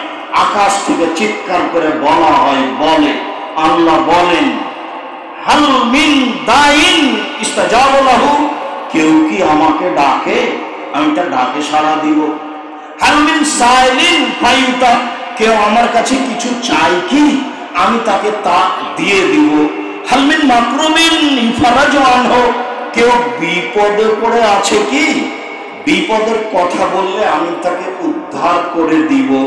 আকাশ থেকে চিৎকার করে বলা হয় বলে আল্লাহ বলেন হাল মিন দাইন ইস্তাজাবু লাহু क्योंकि आमाके डाके आमिता डाके सारा दिवो हलमिन साइलिन पायुता क्यों आमर कछे किचु चाय की आमिता के ताक दिए दिवो हलमिन माक्रोमिन इफरजान हो क्यों बीपोदर कोडे आछे की बीपोदर कथा बोलले आमिता के उद्धार कोडे दिवो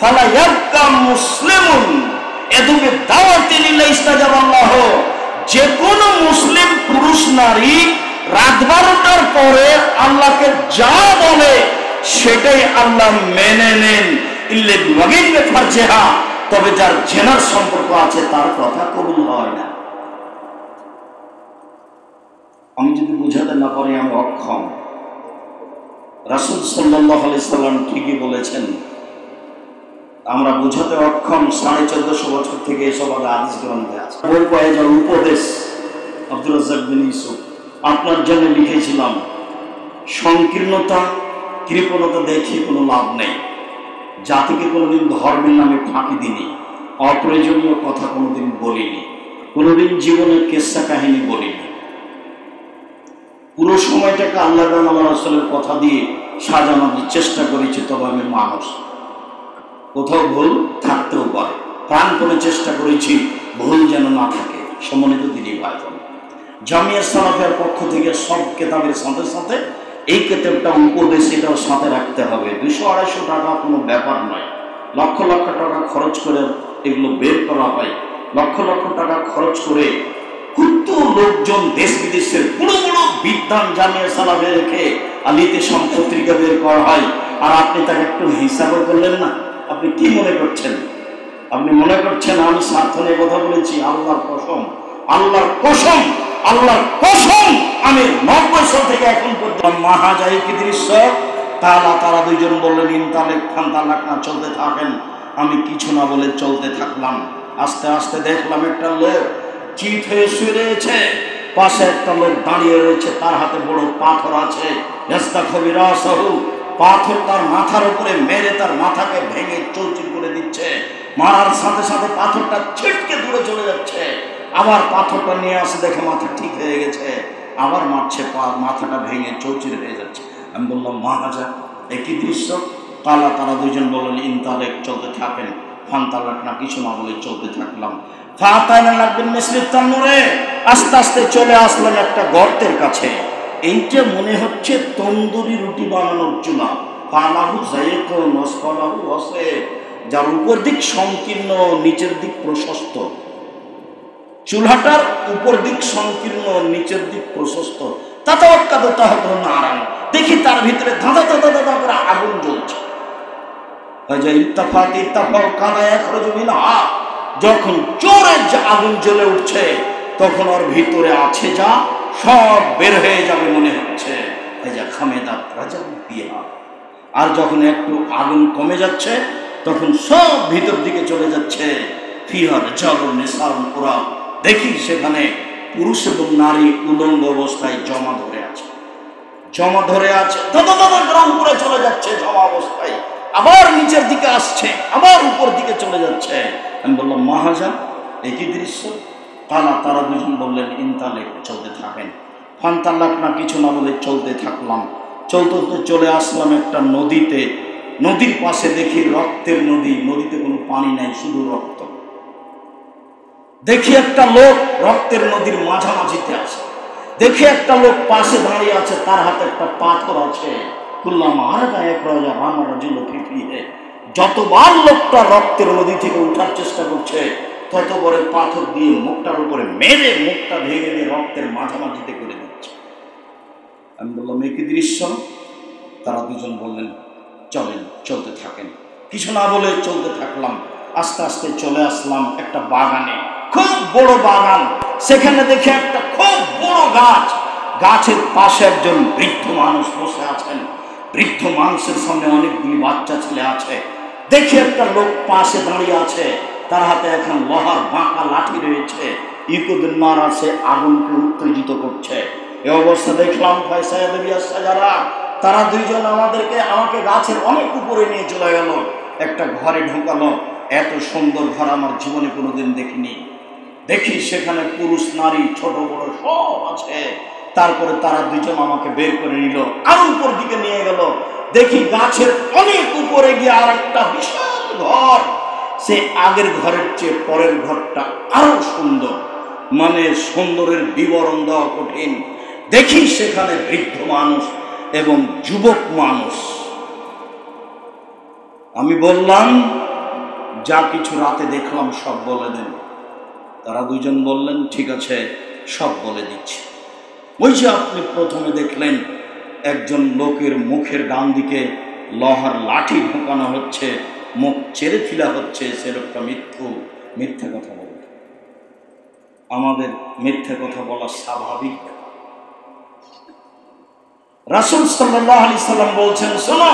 फलायक्का मुस्लिमुन एदुबे दावते निले इस्ताजब अल्लाह हो जेकोनो मुस्लिम पुरुष नारी রাতবারটার পরে আল্লাহকে যা বলে সেটাই আল্লাহ মেনে নেন ইল্লা বিওয়াগিন ফারজহা তবে যার জেনার সম্পর্ক আছে তার কথা কবুল হয় না আমি যদি বুঝাতে না পারি আমি অক্ষম রাসূল সাল্লাল্লাহু আলাইহি ওয়াসাল্লাম ঠিকই বলেছেন আমরা বুঝাতে অক্ষম ১৪৫০ বছর থেকে এসব হাদিস গ্রন্থে আছে বল পায় যার উপদেশ আব্দুর রাজ্জাক বিন ইউসুফ আপনার জন্য লিখেছিলাম সংকীর্ণতা কৃপণতা দেখে কোনো লাভ নেই জাতিকে কোনোদিন ধর্মের নামে ফাঁকি দিইনি অপ্রয়োজনীয় কথা কোনোদিন বলিনি কোনোদিন জীবনের কিসসা কাহিনী বলিনি পুরো সময়টাকে আল্লাহ তাআলা রাসূলের কথা দিয়ে সাজানোর চেষ্টা করেছি তবে আমি মানুষ কোথাও ভুল থাকতেও পারে প্রাণপণে চেষ্টা করেছি ভুল যেন না থাকে সম্মানিত দিনী ভাই জামিয়া সালাফের পক্ষ থেকে সব কিতাবের সাথে সাথে এই কিতাবটা উপদেশিতার সাথে রাখতে হবে ২০০-২৫০ টাকা কোনো ব্যাপার নয় লক্ষ লক্ষ টাকা খরচ করে এগুলো বের করা হয় লক্ষ লক্ষ টাকা খরচ করে খুব किन्तु लोकजन देश विदेशेर बड़ो बड़ो विद्वान जामिया सालाबे रेखे आलिते सम्पत्रिका बेर करा हय और आपनि ताके एकटु हिसाब करलेन ना आपनि कि मने करछेन आपनि मने करछेन आमि सार्थने कथा बोलेछि आल्लाहर कसम आल्लाहर कसम आमि 90 साल थेके एखन पर्यन्त महाजायिक दृश्य ताला तारा दुइजन बोललेन इंताले खानदान लाखना चलते थाकेन आमि किछु ना बोले चलते थाकलाम आस्ते आस्ते देखलाम एकटा लोक चित हुए शुए रहे पास एक लोक दाड़िए रही हाथे बड़ो पाथर आबिरा सहू पाथर तार माथार ऊपर मेरे तार माथा के भेंगे चौचिर कर दिच्छे मारार साथे साथे पाथरटा छिटके दूरे चले जाच्छे आबार पाथरटा निये आसे देखे माथा ठीक हो गेछे आबार मारछे माथाटा भेंगे चौचिर हो जाच्छे आमि बोललाम महाराजा ए कि दृश्य ताला तारा दुइजन बोललेन इंतालेक चलते थाकेन फान्ताल लाखना किछु ना बोले चलते थाकलाम चूल्हाटार ऊपर दिक संकीर्ण नीचे दिक प्रशस्त देखी तार भीतरे धाधा धाधा धाधा करे आगुन ज्वलछे যখন জোরে আগুন জ্বলে উঠছে তখন ওর ভিতরে আছে যা সব বের হয়ে যাবে মনে হচ্ছে এজা খামেদা রাজাব বিয়া আর যখন একটু আগুন কমে যাচ্ছে তখন সব ভিতর দিকে চলে যাচ্ছে ফিহার জারুন নিসাল পুরা দেখি সেখানে পুরুষ এবং নারী উলঙ্গ অবস্থায় জমা ধরে আছে দাদা দাদা গ্রাম পুরো চলে যাচ্ছে জমা অবস্থায় আবার নিচের দিকে আসছে আবার উপর দিকে চলে যাচ্ছে महाजा एक ही दृश्य ताला तारा दुजन बोलें इंताले चलते थाकें फान्ताल लाखना किछु ना बोले चलते थाकलाम चलते तो चले आसलाम एक नदीते नदीर पाशे देखी रक्तेर नदी नदीते कोनो पानी नहीं शुधु रक्त देखी एक लोक रक्तेर नदीर माझामाझिते आछे देखी एक लोक पाशे दाड़िये आछे तार हाथे एक पाथर आछे कुल्लामा आरदा यकराजा रामा रजुल फिफीहे যতবার লোকটা রক্তের নদী থেকে ওঠার চেষ্টা করছে ততবারে পাথর দিয়ে মুখটার উপরে মেরে মুখটা ভেঙে দিয়ে রক্তের মাঝামাঝিতে করে দিচ্ছে আমি বললাম এই কি দৃশ্য তারা দুজন বললেন চলেন চলতে থাকেন কিছু না বলে চলতে থাকলাম আস্তে আস্তে চলে আসলাম একটা বাগানে খুব বড় বাগান সেখানে দেখে একটা খুব বড় গাছ গাছের পাশে একজন বৃদ্ধ মানুষ বসে আছেন বৃদ্ধ মানুষের সামনে অনেকগুলি বাচ্চা ছেলে আছে দেখি একটা লোক পাশে দাঁড়িয়ে আছে তার হাতে এখন লোহার বাঁকা লাঠি রয়েছে ইকুদুন মারাছে আগুনকে উত্তেজিত করছে এই অবস্থা দেখলাম ফয়সায়া দেবিয়া সাজারা তারা দুইজন আমাকে গাছের অনেক উপরে নিয়ে চলে গেল একটা ঘরে ঢোকালো এত সুন্দর ঘর আমার জীবনে কোনোদিন দেখিনি দেখি সেখানে পুরুষ নারী ছোট বড় সব আছে তারপরে তারা দুইজন আমাকে বের করে নিল আর উপর দিকে নিয়ে গেল দেখি গাছের অনেক উপরে গিয়ে আরেকটা বিশাল ঘর সে আগের ঘরের চেয়ে পরের ঘরটা আরো সুন্দর মানে সুন্দরের বিবরণ দেওয়া কঠিন দেখি সেখানে বৃদ্ধ মানুষ এবং যুবক মানুষ আমি বললাম যা কিছু রাতে দেখলাম সব বলে দেন তারা দুইজন বললেন ঠিক আছে সব বলে দিচ্ছি ওই যে আপনি প্রথমে দেখলেন একজন লোকের মুখের ডান দিকে লোহার লাঠি ঢোকানো হচ্ছে মুখ ছেড়ে ফেলা হচ্ছে সে লোকটা মিথ্যা কথা বলে আমাদের মিথ্যা কথা বলা স্বাভাবিক রাসূল সাল্লাল্লাহু আলাইহি সাল্লাম বলছেন শোনো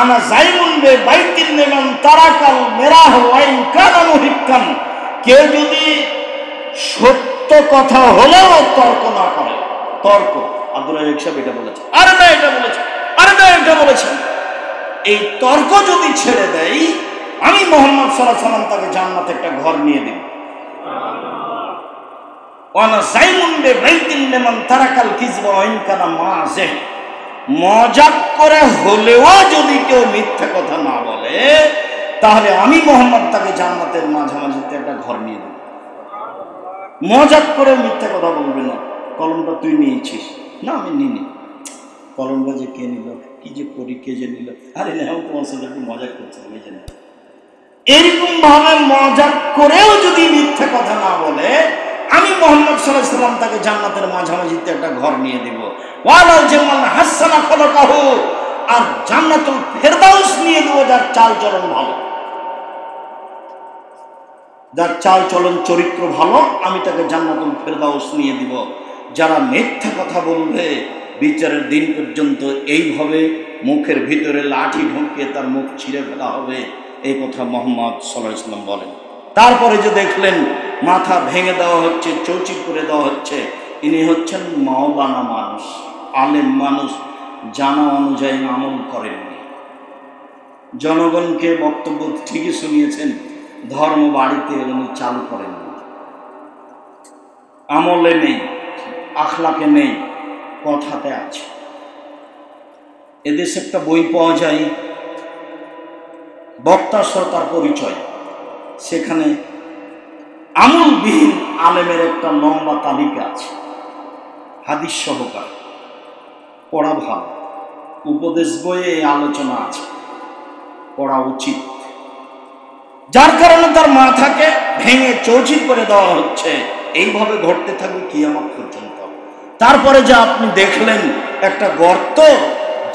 আনা যাইমুন বে বাইতিন লিমান তারাকাল মিরাহ ওয়াইন কানা মুহিক্কান কেউ যদি সত্য কথা হলেও তর্ক না করে তর্ক আব্দুল রাজ্জাক সাহেব এটা বলেছে আরে না এটা বলেছে আরে না এটা বলেছে এই তর্ক যদি ছেড়ে দেই আমি মুহাম্মদ সাল্লাল্লাহু আলাইহি ওয়াসাল্লাম তাকে জান্নাতে একটা ঘর নিয়ে দেব সুবহানাল্লাহ ওয়ানা সাইমুন বে বাইতিন লিমান তারাকাল কিযবা ওয়া ইন কানা মাযে মজাক করে হলেও যদি কেউ মিথ্যা কথা না বলে তাহলে আমি মুহাম্মদ তাকে জান্নাতের মাঝামাঝিতে একটা ঘর নিয়ে দেব মজাক করে মিথ্যা কথা বলবে না কলমটা তুই নিয়েছিস না আমি নিইনি কলমটা যে কে নিল কি যে করি কে যে নিল আরে না ও তোমার সাথে একটু মজা করছে আমি জানি এরকম ভাবে মজা করেও যদি মিথ্যা কথা না বলে আমি মোহাম্মদ चरित्र भालो জান্নাতুল ফেরদাউস নিয়ে দিব। যারা মিথ্যা কথা বলবে বিচারের दिन পর্যন্ত এইভাবে মুখের ভিতরে লাঠি ঢুকিয়ে তার মুখ ছিঁড়ে ফেলা হবে। এই কথা মুহাম্মদ সাল্লাল্লাহু আলাইহি ওয়াসাল্লাম বলেন। তারপরে যে দেখলেন মাথা ভেঙে দেওয়া হচ্ছে, চৌচির করে দেওয়া হচ্ছে, ইনি হচ্ছেন মাওলানা মানুষ, আলেম মানুষ, জানা অনুযায়ী আমল করেননি, জনগণকে বক্তব্য ঠিকই শুনিয়েছেন, ধর্ম বাড়িতে উনি চালু করেননি, আমলে নেই, আখলাকে নেই, কথাতে আছে। এদেশে একটা বই পাওয়া যায় বক্তা শ্রোতার পরিচয়, সেখানে আমলবিহীন আলেমের একটা লম্বা তালিকা আছে, হাদিস সহকারে পড়া ভালো। উপদেশ বইয়ে আলোচনা আছে, পড়া উচিত। যার কারণে তার মাথাকে ভেঙে চৌচির করে দেওয়া হচ্ছে। এইভাবে ঘটতে থাকবে কিয়ামত পর্যন্ত। তারপরে যা আপনি দেখলেন একটা গর্ত,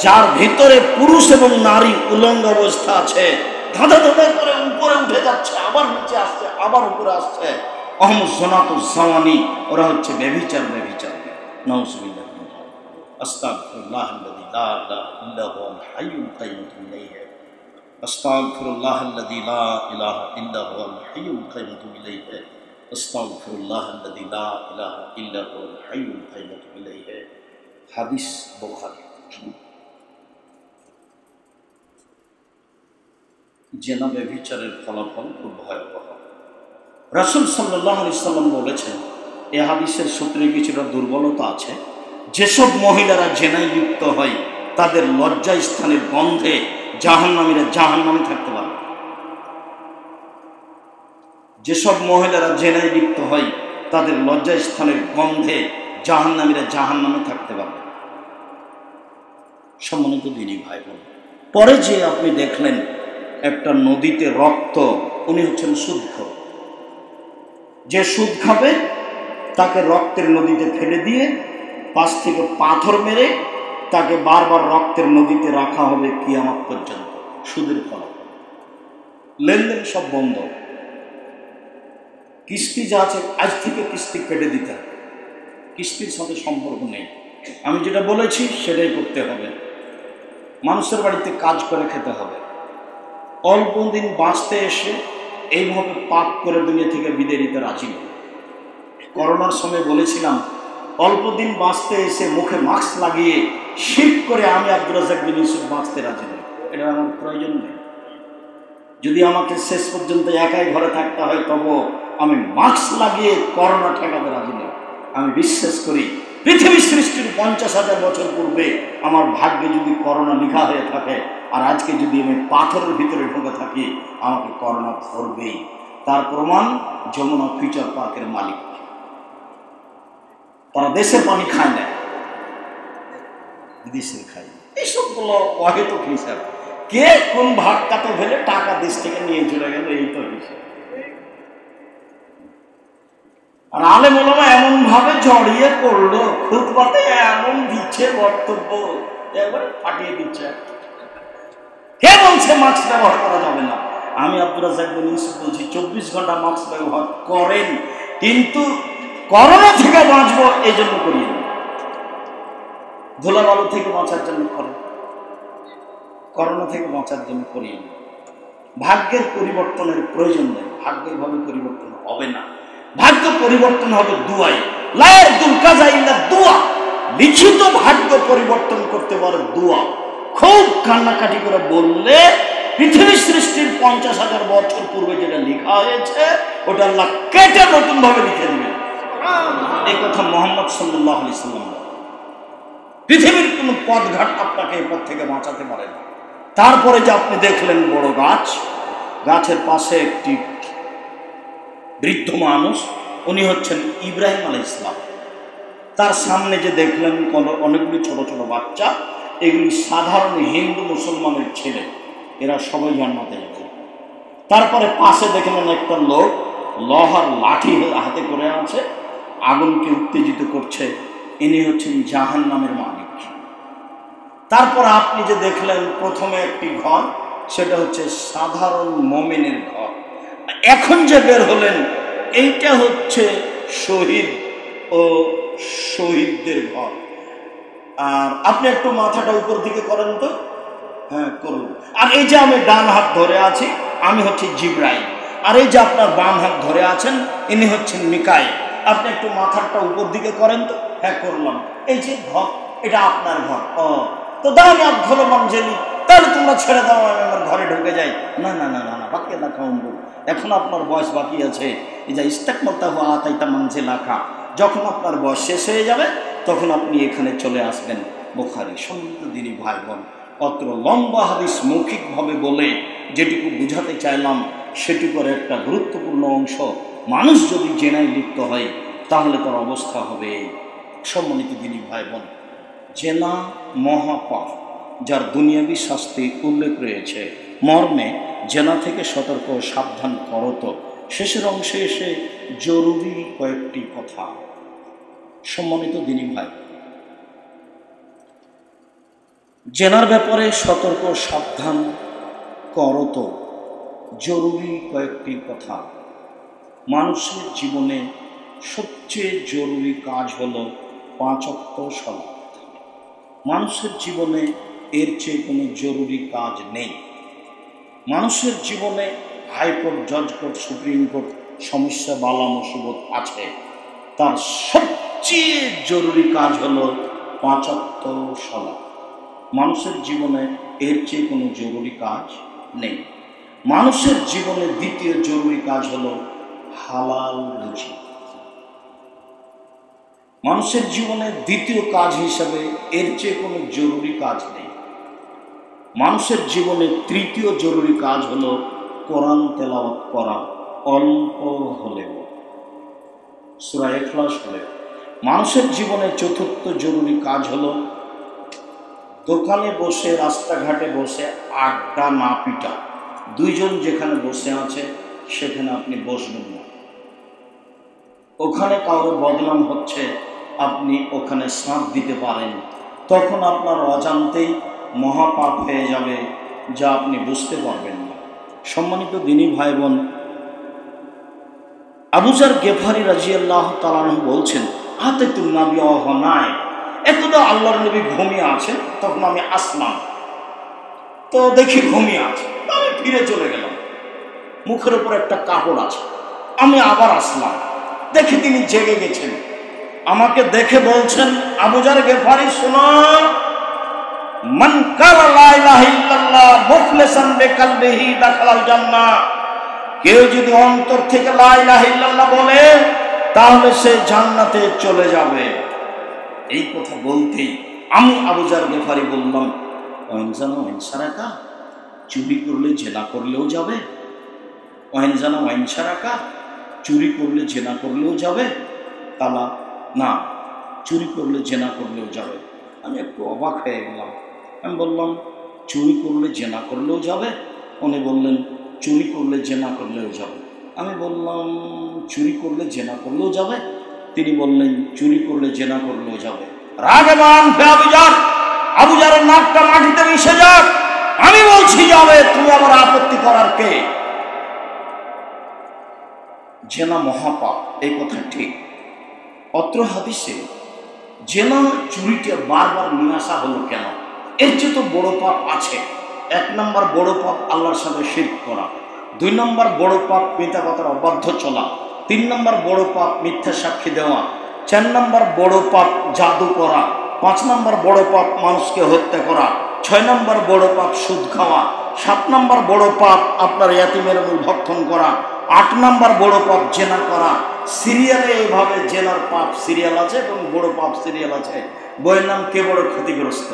যার ভিতরে পুরুষ এবং নারী উলঙ্গ অবস্থা আছে, ধাঁধা ধাঁধা করে উপরে উঠে যাচ্ছে, আবার নিচে আসছে, আবার উপরে আসছে। অহমজনাতুজ্জামানি, ওরা হচ্ছে ব্যভিচার, ব্যভিচার। নাউজুবিল্লাহ আস্তাগফিরুল্লাহ আল্লাযী লা ইলাহা ইল্লা হুয়াল হাইয়ুল কাইয়্যুম। ইলাইহি আস্তাগফিরুল্লাহ আল্লাযী লা ইলাহা ইল্লা হুয়াল হাইয়ুল কাইয়্যুম। ইলাইহি আস্তাগফিরুল্লাহ আল্লাযী লা ইলাহা ইল্লা হুয়াল হাইয়ুল কাইয়্যুম। ইলাইহি। হাদিস বুখারী। জেনা ব্যভিচারের ফলাফল খুব ভয়াবহ। রাসূল সাল্লাল্লাহু আলাইহি সাল্লাম বলেছেন, এ হাদিসের সূত্রে কিছুটা দুর্বলতা আছে, যেসব মহিলারা জেনায় লিপ্ত হয় তাদের লজ্জা স্থানের গন্ধে জাহান্নামীরা জাহান্নামে থাকতে পারে। যেসব মহিলারা জেনায় লিপ্ত হয় তাদের লজ্জা স্থানের গন্ধে জাহান্নামীরা জাহান্নামে থাকতে পারে। সম্মানিত দিনী ভাই বোন, পরে যে আপনি দেখলেন একটা নদীতে রক্ত, উনি হচ্ছেন সুদখোর। যে সুদ খাবে তাকে রক্তের নদীতে ফেলে দিয়ে পাশ থেকে পাথর মেরে তাকে বারবার রক্তের নদীতে রাখা হবে কিয়ামত পর্যন্ত। সুদের ফল, লেনদেন সব বন্ধ। কিস্তি যা আছে আজ থেকে কিস্তি কেটে দিতে হবে, কিস্তির সাথে সম্পর্ক নেই, আমি যেটা বলেছি সেটাই করতে হবে, মানুষের বাড়িতে কাজ করে খেতে হবে। অল্প দিন বাঁচতে এসে এইভাবে পাপ করে দুনিয়া থেকে বিদায় নিতে রাজি নয়। করোনার সময় বলেছিলাম, অল্প দিন বাঁচতে এসে মুখে মাস্ক লাগিয়ে শিরক করে আমি আব্দুর রাজ্জাক বিন ইউসুফ বাঁচতে রাজি নই। এটা আমার প্রয়োজন নেই। যদি আমাকে শেষ পর্যন্ত একাই ঘরে থাকতে হয় তবুও আমি মাস্ক লাগিয়ে করোনা ঠেকাতে রাজি নই। আমি বিশ্বাস করি পৃথিবীর সৃষ্টির 50,000 বছর পূর্বে আমার ভাগ্যে যদি করোনা লেখা হয়ে থাকে আর আজকে যদি আমি পাথরের ভিতরে ঢোকে থাকি, আমাকে করোনা ধরবেই। তার প্রমাণ যমুনা ফিউচার পার্কের মালিক, তারা দেশের পানি খায় না, বিদেশের খায়। এইসবগুলো অহেতুক হিসাব, কে কোন ভাগটাতে ফেলে টাকা দেশ থেকে নিয়ে চলে গেল, এই তো হিসাব। আর আলেম ওলামা এমন ভাবে জড়িয়ে পড়লো, খুতবাতে এমন দিচ্ছে বক্তব্য, একবার ফাটিয়ে দিচ্ছে। কে বলছে মাস্ক ব্যবহার করা যাবে না? আমি আব্দুর রাজ্জাক বিন ইউসুফ বলছি, 24 ঘন্টা মাস্ক ব্যবহার করেন, কিন্তু করোনা থেকে বাঁচবো এই জন্য করিয়ে দেন, ধুলাবালু থেকে বাঁচার জন্য করেন, করোনা থেকে বাঁচার জন্য করিয়ে দেন। ভাগ্যের পরিবর্তনের প্রয়োজন নেই, ভাগ্য এভাবে পরিবর্তন হবে না। ভাগ্য পরিবর্তন হবে দুয়ায়, লায়ের দুলকাজা ইল্লা দুয়া। লিখিত ভাগ্য পরিবর্তন করতে পারে দুয়া। খুব কান্নাকাটি করে বললে পৃথিবী সৃষ্টির 50,000 বছর পূর্বে যেটা লেখা হয়েছে ওটা আল্লাহ কেটে নতুন ভাবে লিখে দিবেন। এই কথা মুহাম্মদ সাল্লাল্লাহু আলাইহি সাল্লাম। পৃথিবীর কোনো পথঘাট আপনাকে এই পথ থেকে বাঁচাতে পারে না। তারপরে যে আপনি দেখলেন বড় গাছ, গাছের পাশে একটি বৃদ্ধ মানুষ, উনি হচ্ছেন ইব্রাহিম আলাইহিস সালাম। তার সামনে যে দেখলেন অনেকগুলি ছোট ছোট বাচ্চা, এগুলি সাধারণ হিন্দু মুসলমানের ছেলে, এরা সবাই জান্নাতে যাবে। তারপরে পাশে দেখলেন একটা লোক লোহার লাঠি হাতে করে আছে, आगुन के उत्तेजित करछे इनी हच्छेन जहन्नामेर मालिक। तारपर आपनि जे देखलेन प्रथमे एकटी घर सेटा हच्छे साधारण मोमिनेर घर, एखन जे बेर हलेन एइटा हच्छे शहीद ओ शहीददेर घर। आर आपनि एकटु माथाटा ऊपर दिके करेन तो, हाँ करुन। आर एइ जे आमि डान हाथ धरे आछि आमि हच्छे जिब्राइल, और ये अपना बाम हाथ धरे आनी हम मिकाईल। अपनी एक माथाटा ऊपर दिखे करें तो, हाँ करल घर ये आपनर घर ओ तो दाम आप घर मानजेली तेल तुम्हारा छेड़े दाओ घरे ढुके जाए ना ना ना ना बाकी ना खाऊ एखो आपनर बयस बाकी आज इस्तेक मरता हुआ तईता मानजे लाखा जख आपनर बयस शेष हो जाए तक अपनी एखे चले आसबें। बुखारी सम्मिलित दिनी भाई बोन अत्र लम्बा हादिस मौखिक भावे बोले जेटुकु बुझाते चाइलाम सेटुकुर एक गुरुत्वपूर्ण अंश मानुष यदि जेनाय लिप्त है ताहले तार अवस्था हबे। सम्मानित दिनी भाई बोन, जेना महापाप जार दुनियावी शास्ति उल्लेख रयेछे मर्मे जेना थेके सतर्क ओ साबधान करो। तो शेषेर अंशे एसे जरूरी कयेकटी कथा। सम्मानित दिनी भाई, जेनार ব্যাপারে সতর্ক সাবধান করো তো জরুরি কয়েকটি কথা। মানুষের জীবনে সবচেয়ে জরুরি কাজ হলো পাঁচ ওয়াক্ত সালাত। মানুষের জীবনে এর চেয়ে কোনো জরুরি কাজ নেই। মানুষের জীবনে হাইকোর্ট জজকোর্ট সুপ্রিম কোর্ট সমস্যা বালা মুসিবত আছে, তার সবচেয়ে জরুরি কাজ হলো পাঁচ ওয়াক্ত সালাত। मानुषर जीवने एर चे कोनो जरूरी काज नहीं। मानुषर जीवने द्वितीय जरूरी काज हलो हालाल रुचि। मानुषर जीवने द्वितीय काज हिसाबे एर चे कोनो जरूरी काज नहीं। मानुषर जीवने तृतीय जरूरी काज हलो कुरान तेलावत करा, अल्प हलेओ सूरा इखलास हलेओ। मानुषर जीवने चतुर्थ जरूरी काज हलो দোকানে বসে রাস্তাঘাটে বসে আড্ডা না পিটা। দুইজন যেখানে বসে আছে সেখানে আপনি বসবেন না। ওখানে কারো বদনাম হচ্ছে আপনি ওখানে সাথ দিতে পারেন, তখন আপনার অজান্তেই মহাপাপ হয়ে যাবে যা আপনি বুঝতে পারবেন না। সম্মানিত দিনী ভাই বোন, আবু যার গেফারি রাদিয়াল্লাহু তাআলা আনহু বলছেন আতাতুন নাবিয়্যা হনায় एकदा आल्लाहर नबी घुमिए आछेन तखन आमी आसलाम तो देखी घुमिए आछे आमी फिरे चले गेलाम मुखेर उपर एकटा कापड़ आछे आमी आबार आसलाम देखी तिनि जेगे गेछेन आमाके देखे बोलछेन आबू जार गेफारी शোনো মান কালা লা ইলাহা ইল্লাল্লাহ মুখলিসান বিকলবিহি দাখালাল জান্নাহ। কেউ যদি অন্তর থেকে লা ইলাহা ইল্লাল্লাহ বলে তাহলে সে জান্নাতে চলে যাবে। এই কথা বলতেই আমি আবু যার গিফারি বললাম ওয়াইনজানা ওয়াইনসারাকা, চুরি করলে জেনা করলেও যাবে। ওয়াইনজানা ওয়াইনসারাকা, চুরি করলে জেনা করলেও যাবে। তালা না, চুরি করলে জেনা করলেও যাবে। আমি একটু অবাক হয়ে গেলাম। আমি বললাম চুরি করলে জেনা করলেও যাবে? উনি বললেন চুরি করলে জেনা করলেও যাবে। আমি বললাম চুরি করলে জেনা করলেও যাবে? তিনি বললেন চুরি করলে জেনা করলেও যাবে। রাগবান হে আবুজার, আবুজারের নাকটা মাটিতে মিশে যাক। আমি বলছি যাবে, তুমি আমার আপত্তি করার কে? জেনা মহাপাপ, এই কথা ঠিক। অত্র হাদিসে জেনা চুরিটা বারবার নিয়ে আসা হলো কেন? এর চেয়ে তো বড় পাপ আছে। এক নম্বর বড় পাপ আল্লাহর সাথে শিরক করা, দুই নম্বর বড় পাপ পিতামাতার অবাধ্য চলা, तीन नम्बर बड़ो पाप मिथ्या साक्षी देवा, चार नम्बर बड़ो पाप जादू करा, पाँच नम्बर बड़ो पाप मानुष के हत्या करा, छय नम्बर बड़ो पाप सूद खावा, सात नम्बर बड़ो पाप आपनार यतीमेर भक्षण करा, आठ नम्बर बड़ो पाप जेना करा। सिरियाले एइभावे जेनार पाप सिरियाल आछे एबं बड़ो पाप सिरियाल आछे। बइयेर नाम के बड़ो क्षतिग्रस्त,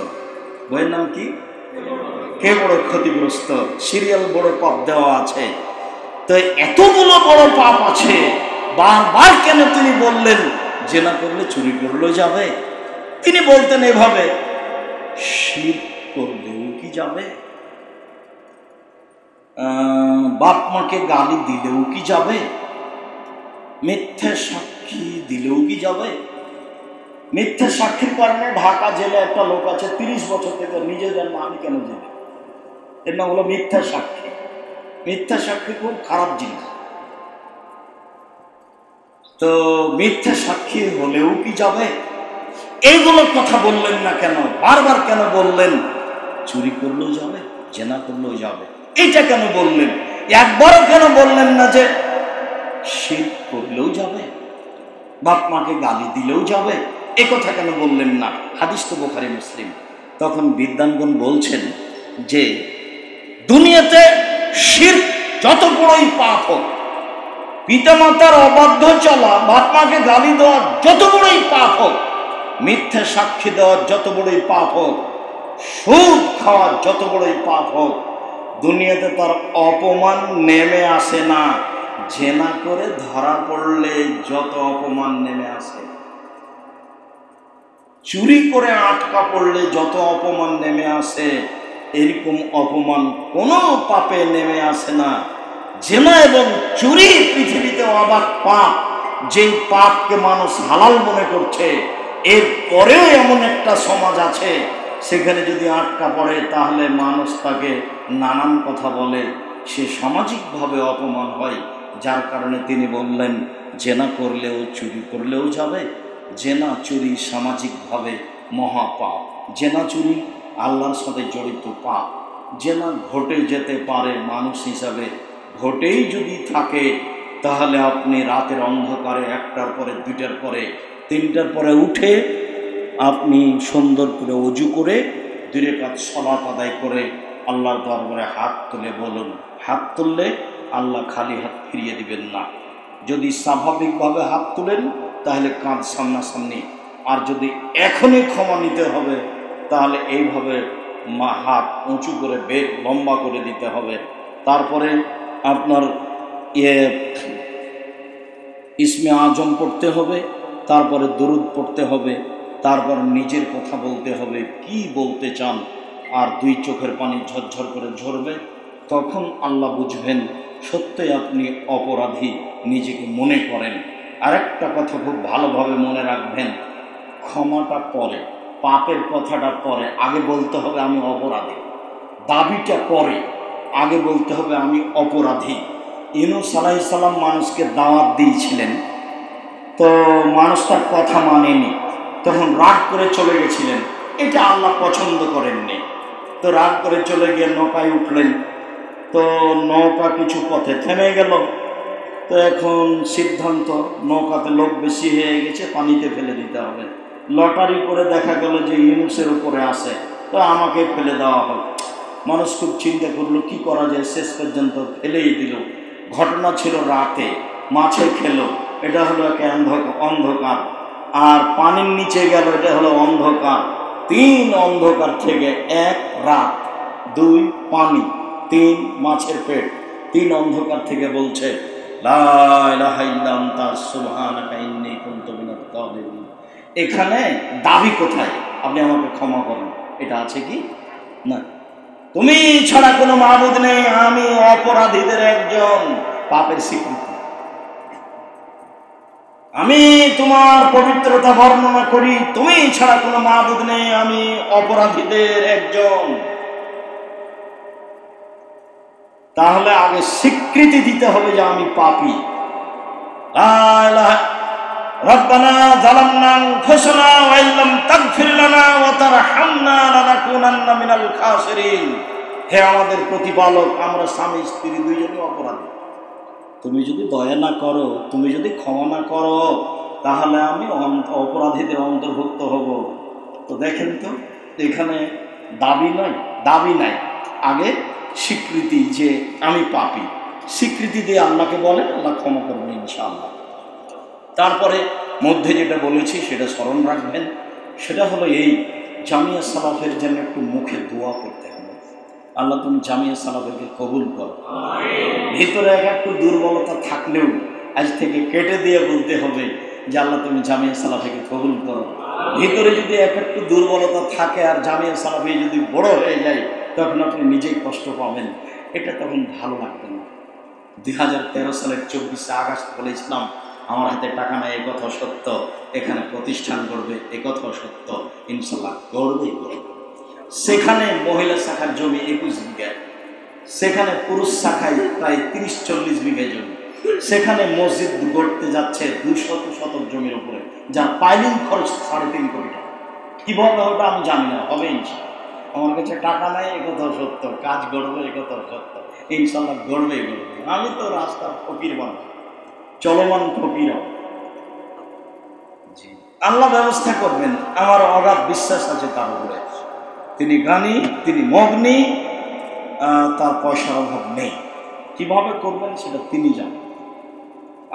बइयेर नाम कि के बड़ो क्षतिग्रस्त, सिरियाल बड़ो पाप देवा आछे। तो एतगुलो बड़ो पाप आछे, बार बार केन तिनि बोललेन जेना करले चुरी करलेও যাবে? तिनि बोलतेन एभाবে শিরক করলেও কি যাবে? বাপ মাকে গালি দিলেও কি যাবে? মিথ্যা সাক্ষ্য কি দিলেও কি যাবে? মিথ্যা সাক্ষীর কারণে ঢাকা জেলে একটা লোক আছে ৩০ বছর থেকে, নিজে জান আমি কেন জেলে। এর নাম হলো মিথ্যা সাক্ষী। মিথ্যা সাক্ষী খুব খারাপ জিনিস। তো মিথ্যা সাক্ষী হলেও কি যাবে? এইগুলো কথা বললেন না কেন? বারবার কেন বললেন? চুরি করলেও যাবে, জেনা করলেও যাবে, এটা কেন বললেন? একবারও কেন বললেন না যে শীত করলেও যাবে, বাপ মাকে গালি দিলেও যাবে, এ কথা কেন বললেন না? হাদিস তো বুখারী মুসলিম। তখন বিদ্বানগণ বলছেন যে দুনিয়াতে শিরক যত বড়ই পাপ হোক, পিতামাতার অবাধ্য চলা, বাপ মাকে গালি দেওয়া যত বড়ই পাপ হোক, মিথ্যা সাক্ষী দেওয়া যত বড়ই পাপ হোক, সুদ খাওয়া যত বড়ই পাপ হোক, দুনিয়াতে তার অপমান নেমে আসে না। জেনা করে ধরা পড়লে যত অপমান নেমে আসে, চুরি করে আটকা পড়লে যত অপমান নেমে আসে, এরকম অপমান কোনো পাপে নেমে আসে না। জেনা এবং চুরি পৃথিবীতে অবাক পাপ, যেই পাপকে মানুষ হালাল মনে করছে। এর পরেও এমন একটা সমাজ আছে সেখানে যদি আটকা পড়ে তাহলে মানুষ তাকে নানান কথা বলে, সে সামাজিকভাবে অপমান হয়। যার কারণে তিনি বললেন জেনা করলেও চুরি করলেও যাবে। জেনা চুরি সামাজিকভাবে মহাপাপ। জেনা চুরি আল্লাহর সাথে জড়িত পাপ। জেনা ঘটে যেতে পারে, মানুষ হিসাবে ঘটেই যদি থাকে তাহলে আপনি রাতের অন্ধকারে 1টার পরে 2টার পরে 3টার পরে উঠে আপনি সুন্দর করে ওযু করে 2 রাকাত সালাত আদায় করে আল্লাহর দরবারে হাত তুলে বলুন। হাত তুললে আল্লাহ খালি হাত ফিরিয়ে দিবেন না। যদি স্বাভাবিকভাবে হাত তুলেন তাহলে কাঁধ সামনাসামনি, আর যদি এখনই ক্ষমা নিতে হবে তাহলে এইভাবে হাত উঁচু করে বের লম্বা করে দিতে হবে। তারপরে আপনার ইসমে আজম পড়তে হবে, তারপরে দরুদ পড়তে হবে, তারপর নিজের কথা বলতে হবে কি বলতে চান, আর 2 চোখের পানি ঝরঝর করে ঝরবে। তখন আল্লাহ বুঝবেন সত্যই আপনি অপরাধী নিজেকে মনে করেন। আরেকটা কথা খুব ভালোভাবে মনে রাখবেন, ক্ষমাটা পরে, পাপের কথাটা পরে, আগে বলতে হবে আমি অপরাধী। দাবিটা পরে, আগে বলতে হবে আমি অপরাধী। ইউনূস আলাইহিস সালাম মানুষকে দাওয়াত দিয়েছিলেন, তো মানুষ তার কথা মানেনি, তখন রাগ করে চলে গেছিলেন। এটা আল্লাহ পছন্দ করেননি। তো রাগ করে চলে গিয়ে নৌকায় উঠলেন, তো নৌকা কিছু পথে থেমে গেল। তো এখন সিদ্ধান্ত নৌকাতে লোক বেশি হয়ে গেছে, পানিতে ফেলে দিতে হবে। লটারি করে দেখা গেল যে ইউনূসের উপরে আসে, তো আমাকে ফেলে দেওয়া হল। মানুষ খুব চিন্তা করলো কি করা যায়, শেষ পর্যন্ত ফেলেই দিল। ঘটনা ছিল রাতে, মাছে খেলো, এটা হলো এক অন্ধকার, আর পানির নিচে গেল, এটা হলো অন্ধকার। 3 অন্ধকার থেকে 1 রাত, 2 পানি, 3 মাছের পেট। 3 অন্ধকার থেকে বলছে লা ইলাহা ইল্লা আনতা সুবহানাকা ইন্নী কুনতু মিনাল যালিমিন। এখানে দাবি কোথায়? আপনি আমাকে ক্ষমা করুন, এটা আছে কি না? তুমি ছাড়া কোনো মাবুদ নেই, আমি অপরাধীদের একজন। পাপের স্বীকৃতি। আমি তোমার পবিত্রতা বর্ণনা করি, তুমি ছাড়া কোনো মাবুদ নেই, আমি অপরাধীদের একজন। তাহলে আগে স্বীকৃতি দিতে হবে যে আমি পাপী। রব্বানা যালামনা আনফুসানা ওয়া ইল্লাম তাগফির লানা ওয়া তারহামনা লানাকুনান্না মিনাল খাসিরিন। হে আমাদের প্রতিপালক, আমরা স্বামী স্ত্রী দুইজনই অপরাধী। তুমি যদি দয়া না করো, তুমি যদি ক্ষমা না করো, তাহলে আমি অপরাধীদের অন্তর্ভুক্ত হব। তো দেখেন তো, এখানে দাবি নাই, আগে স্বীকৃতি যে আমি পাপী। স্বীকৃতি দিয়ে আল্লাহকে বলেন, আল্লাহ ক্ষমা করবেন ইনশাআল্লাহ। তারপরে মধ্যে যেটা বলেছি সেটা স্মরণ রাখবেন, সেটা হলো এই জামিয়া সালাফের জন্য একটু মুখে দোয়া করতে হবে। আল্লাহ তুমি জামিয়া সালাফেরকে কবুল কর। ভিতরে একটু দুর্বলতা থাকলেও আজ থেকে কেটে দিয়ে বলতে হবে যে আল্লাহ তুমি জামিয়া সালাফেকে কবুল করো। ভিতরে যদি একটু দুর্বলতা থাকে আর জামিয়া সালাফি যদি বড় হয়ে যায় তখন আপনি নিজেই কষ্ট পাবেন, এটা তখন ভালো লাগবে না। 2013 সালের 24 আগস্ট বলেছিলাম আমার হাতে টাকা নাই এই কথা সত্য, এখানে প্রতিষ্ঠান করবে এই কথা সত্য, ইনশাল্লাহ করবেই করবে। সেখানে মহিলা শাখার জমি 21 বিঘা, সেখানে পুরুষ শাখায় প্রায় 30-40 বিঘা জমি, সেখানে মসজিদ গড়তে যাচ্ছে 200 শতক জমির উপরে, যার পাইলিং খরচ 3.5 কোটি টাকা। কি বলবে ওটা আমি জানি না, হবে ইনশাল্লাহ। আমার কাছে টাকা নাই এ কথা সত্য, কাজ গড়বে এ কথা সত্য, ইনশাল্লাহ গড়বেই গড়বে। আমি তো রাস্তার ফকির বানাই, চলমান ফকির। আল্লাহ ব্যবস্থা করবেন, আমার অগাধ বিশ্বাস আছে তার উপরে। তিনি জ্ঞানী, তিনি মগ্নি, তার পয়সার অভাব নেই। কিভাবে করবেন সেটা তিনি জানেন।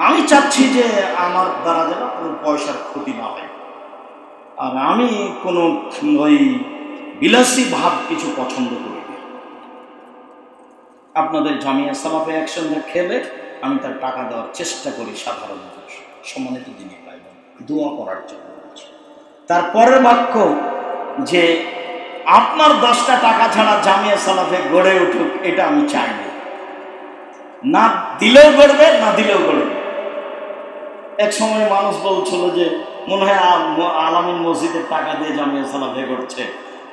আমি চাচ্ছি যে আমার দ্বারা যেন কোনো পয়সার ক্ষতি না হয়, আর আমি কোনো ওই বিলাসী ভাব কিছু পছন্দ করি না। আপনাদের জামিয়া সালাফে একসঙ্গে খেলে আমি তার টাকা দেওয়ার চেষ্টা করি সাধারণ মানুষ, সম্মানিত দিনে পাইব দোয়া করার জন্য। তারপরের বাক্য যে আপনার 10টা টাকা ছাড়া জামিয়া সালাফে গড়ে উঠুক এটা আমি চাই না, না দিলেও গড়বে না দিলেও গড়বে। এক সময় মানুষ বলছিল যে মনে হয় আলামিন মসজিদের টাকা দিয়ে জামিয়া সালাফে গড়ছে,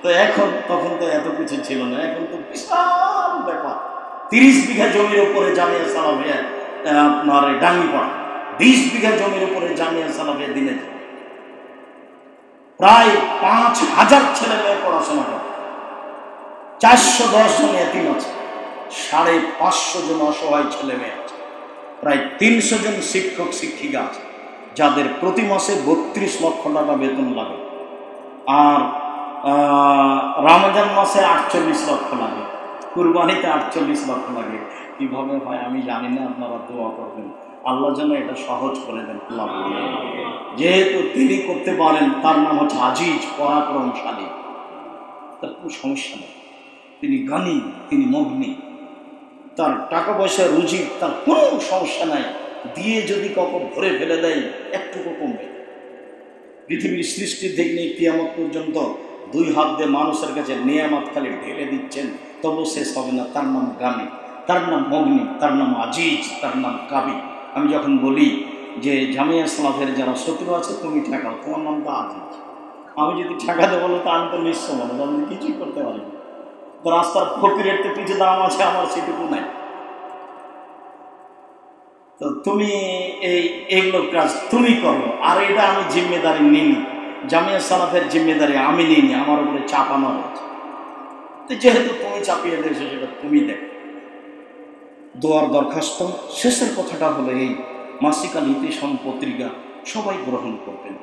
তো এখন তখন তো এত কিছু ছিল না, এখন তো বিশাল ব্যাপার। 30 বিঘা জমির উপরে জামিয়া সালাফে আপনার ডাঙ্গি পড়া, 20 বিঘা জমির উপরে জামিয়া সালাফে দিনে প্রায় 5000 ছেলে মেয়ে পড়াশোনা করে, 410 জন এতিম আছে, 550 জন অসহায় ছেলে মেয়ে আছে, প্রায় 300 জন শিক্ষক শিক্ষিকা আছে, যাদের প্রতি মাসে 32 লক্ষ টাকা বেতন লাগে, আর রমজান মাসে 48 লক্ষ লাগে, কুরবানিতে 48 লক্ষ লাগে। কীভাবে হয় আমি জানি না, আপনারা দোয়া করবেন আল্লাহ যেন এটা সহজ করে দেন। যেহেতু তিনি করতে পারেন, তার নাম হচ্ছে আজিজ, পরাক্রমশালী, তার কোনো সমস্যা নেই। তিনি জ্ঞানী, তিনি মগ্নি, তার টাকা পয়সা রুজি তার কোনো সমস্যা নাই। দিয়ে যদি কপট ভরে ফেলে দেয় একটুকু কমবে। পৃথিবীর সৃষ্টির দিক নিয়ে কিয়ামত পর্যন্ত 2 হাত দিয়ে মানুষের কাছে নিয়ামত খালি ঢেলে দিচ্ছেন, তবু শেষ হবে না। তার নাম জ্ঞানী, তার নাম মগ্নি, তার নাম আজিজ, তার নাম কাবি। আমি যখন বলি যে জামিয়া সালাফের যারা শত্রু আছে তুমি ঠেকাও, তোমার নাম তো আজিজ, আমি যদি ঠেকাতে বলো তা আমি তো নিশ্চয় বলো আমি কিছুই করতে পারি না। তো রাস্তার ফকিরের তো কিছু দাম আছে, আমার সেটুকু নাই। তো তুমি এইগুলো কাজ তুমি করো, আর এটা আমি জিম্মেদারি নিইনি, জামিয়া সালাফের জিম্মেদারি আমি নিইনি, আমার উপরে চাপানো হয়েছে। তো যেহেতু তুমি চাপিয়ে দিয়েছো সেটা তুমি দেখো। দোয়ার দরখাস্ত, শেষের কথাটা হলো এই মাসিক আল ইতিসাম পত্রিকা সবাই গ্রহণ করবেন।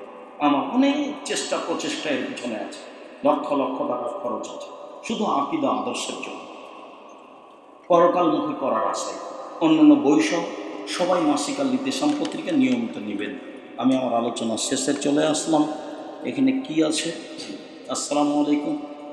আমার অনেক চেষ্টা প্রচেষ্টা এর পিছনে আছে, লক্ষ লক্ষ টাকা খরচ আছে, শুধু আকীদা আদর্শের জন্য, পরকালমুখী করার আশায়। অন্যান্য বৈষম সবাই মাসিক আল ইতিসাম পত্রিকা নিয়মিত নেবেন। আমি আমার আলোচনা শেষে চলে আসলাম। এখানে কি আছে? আসসালামু আলাইকুম।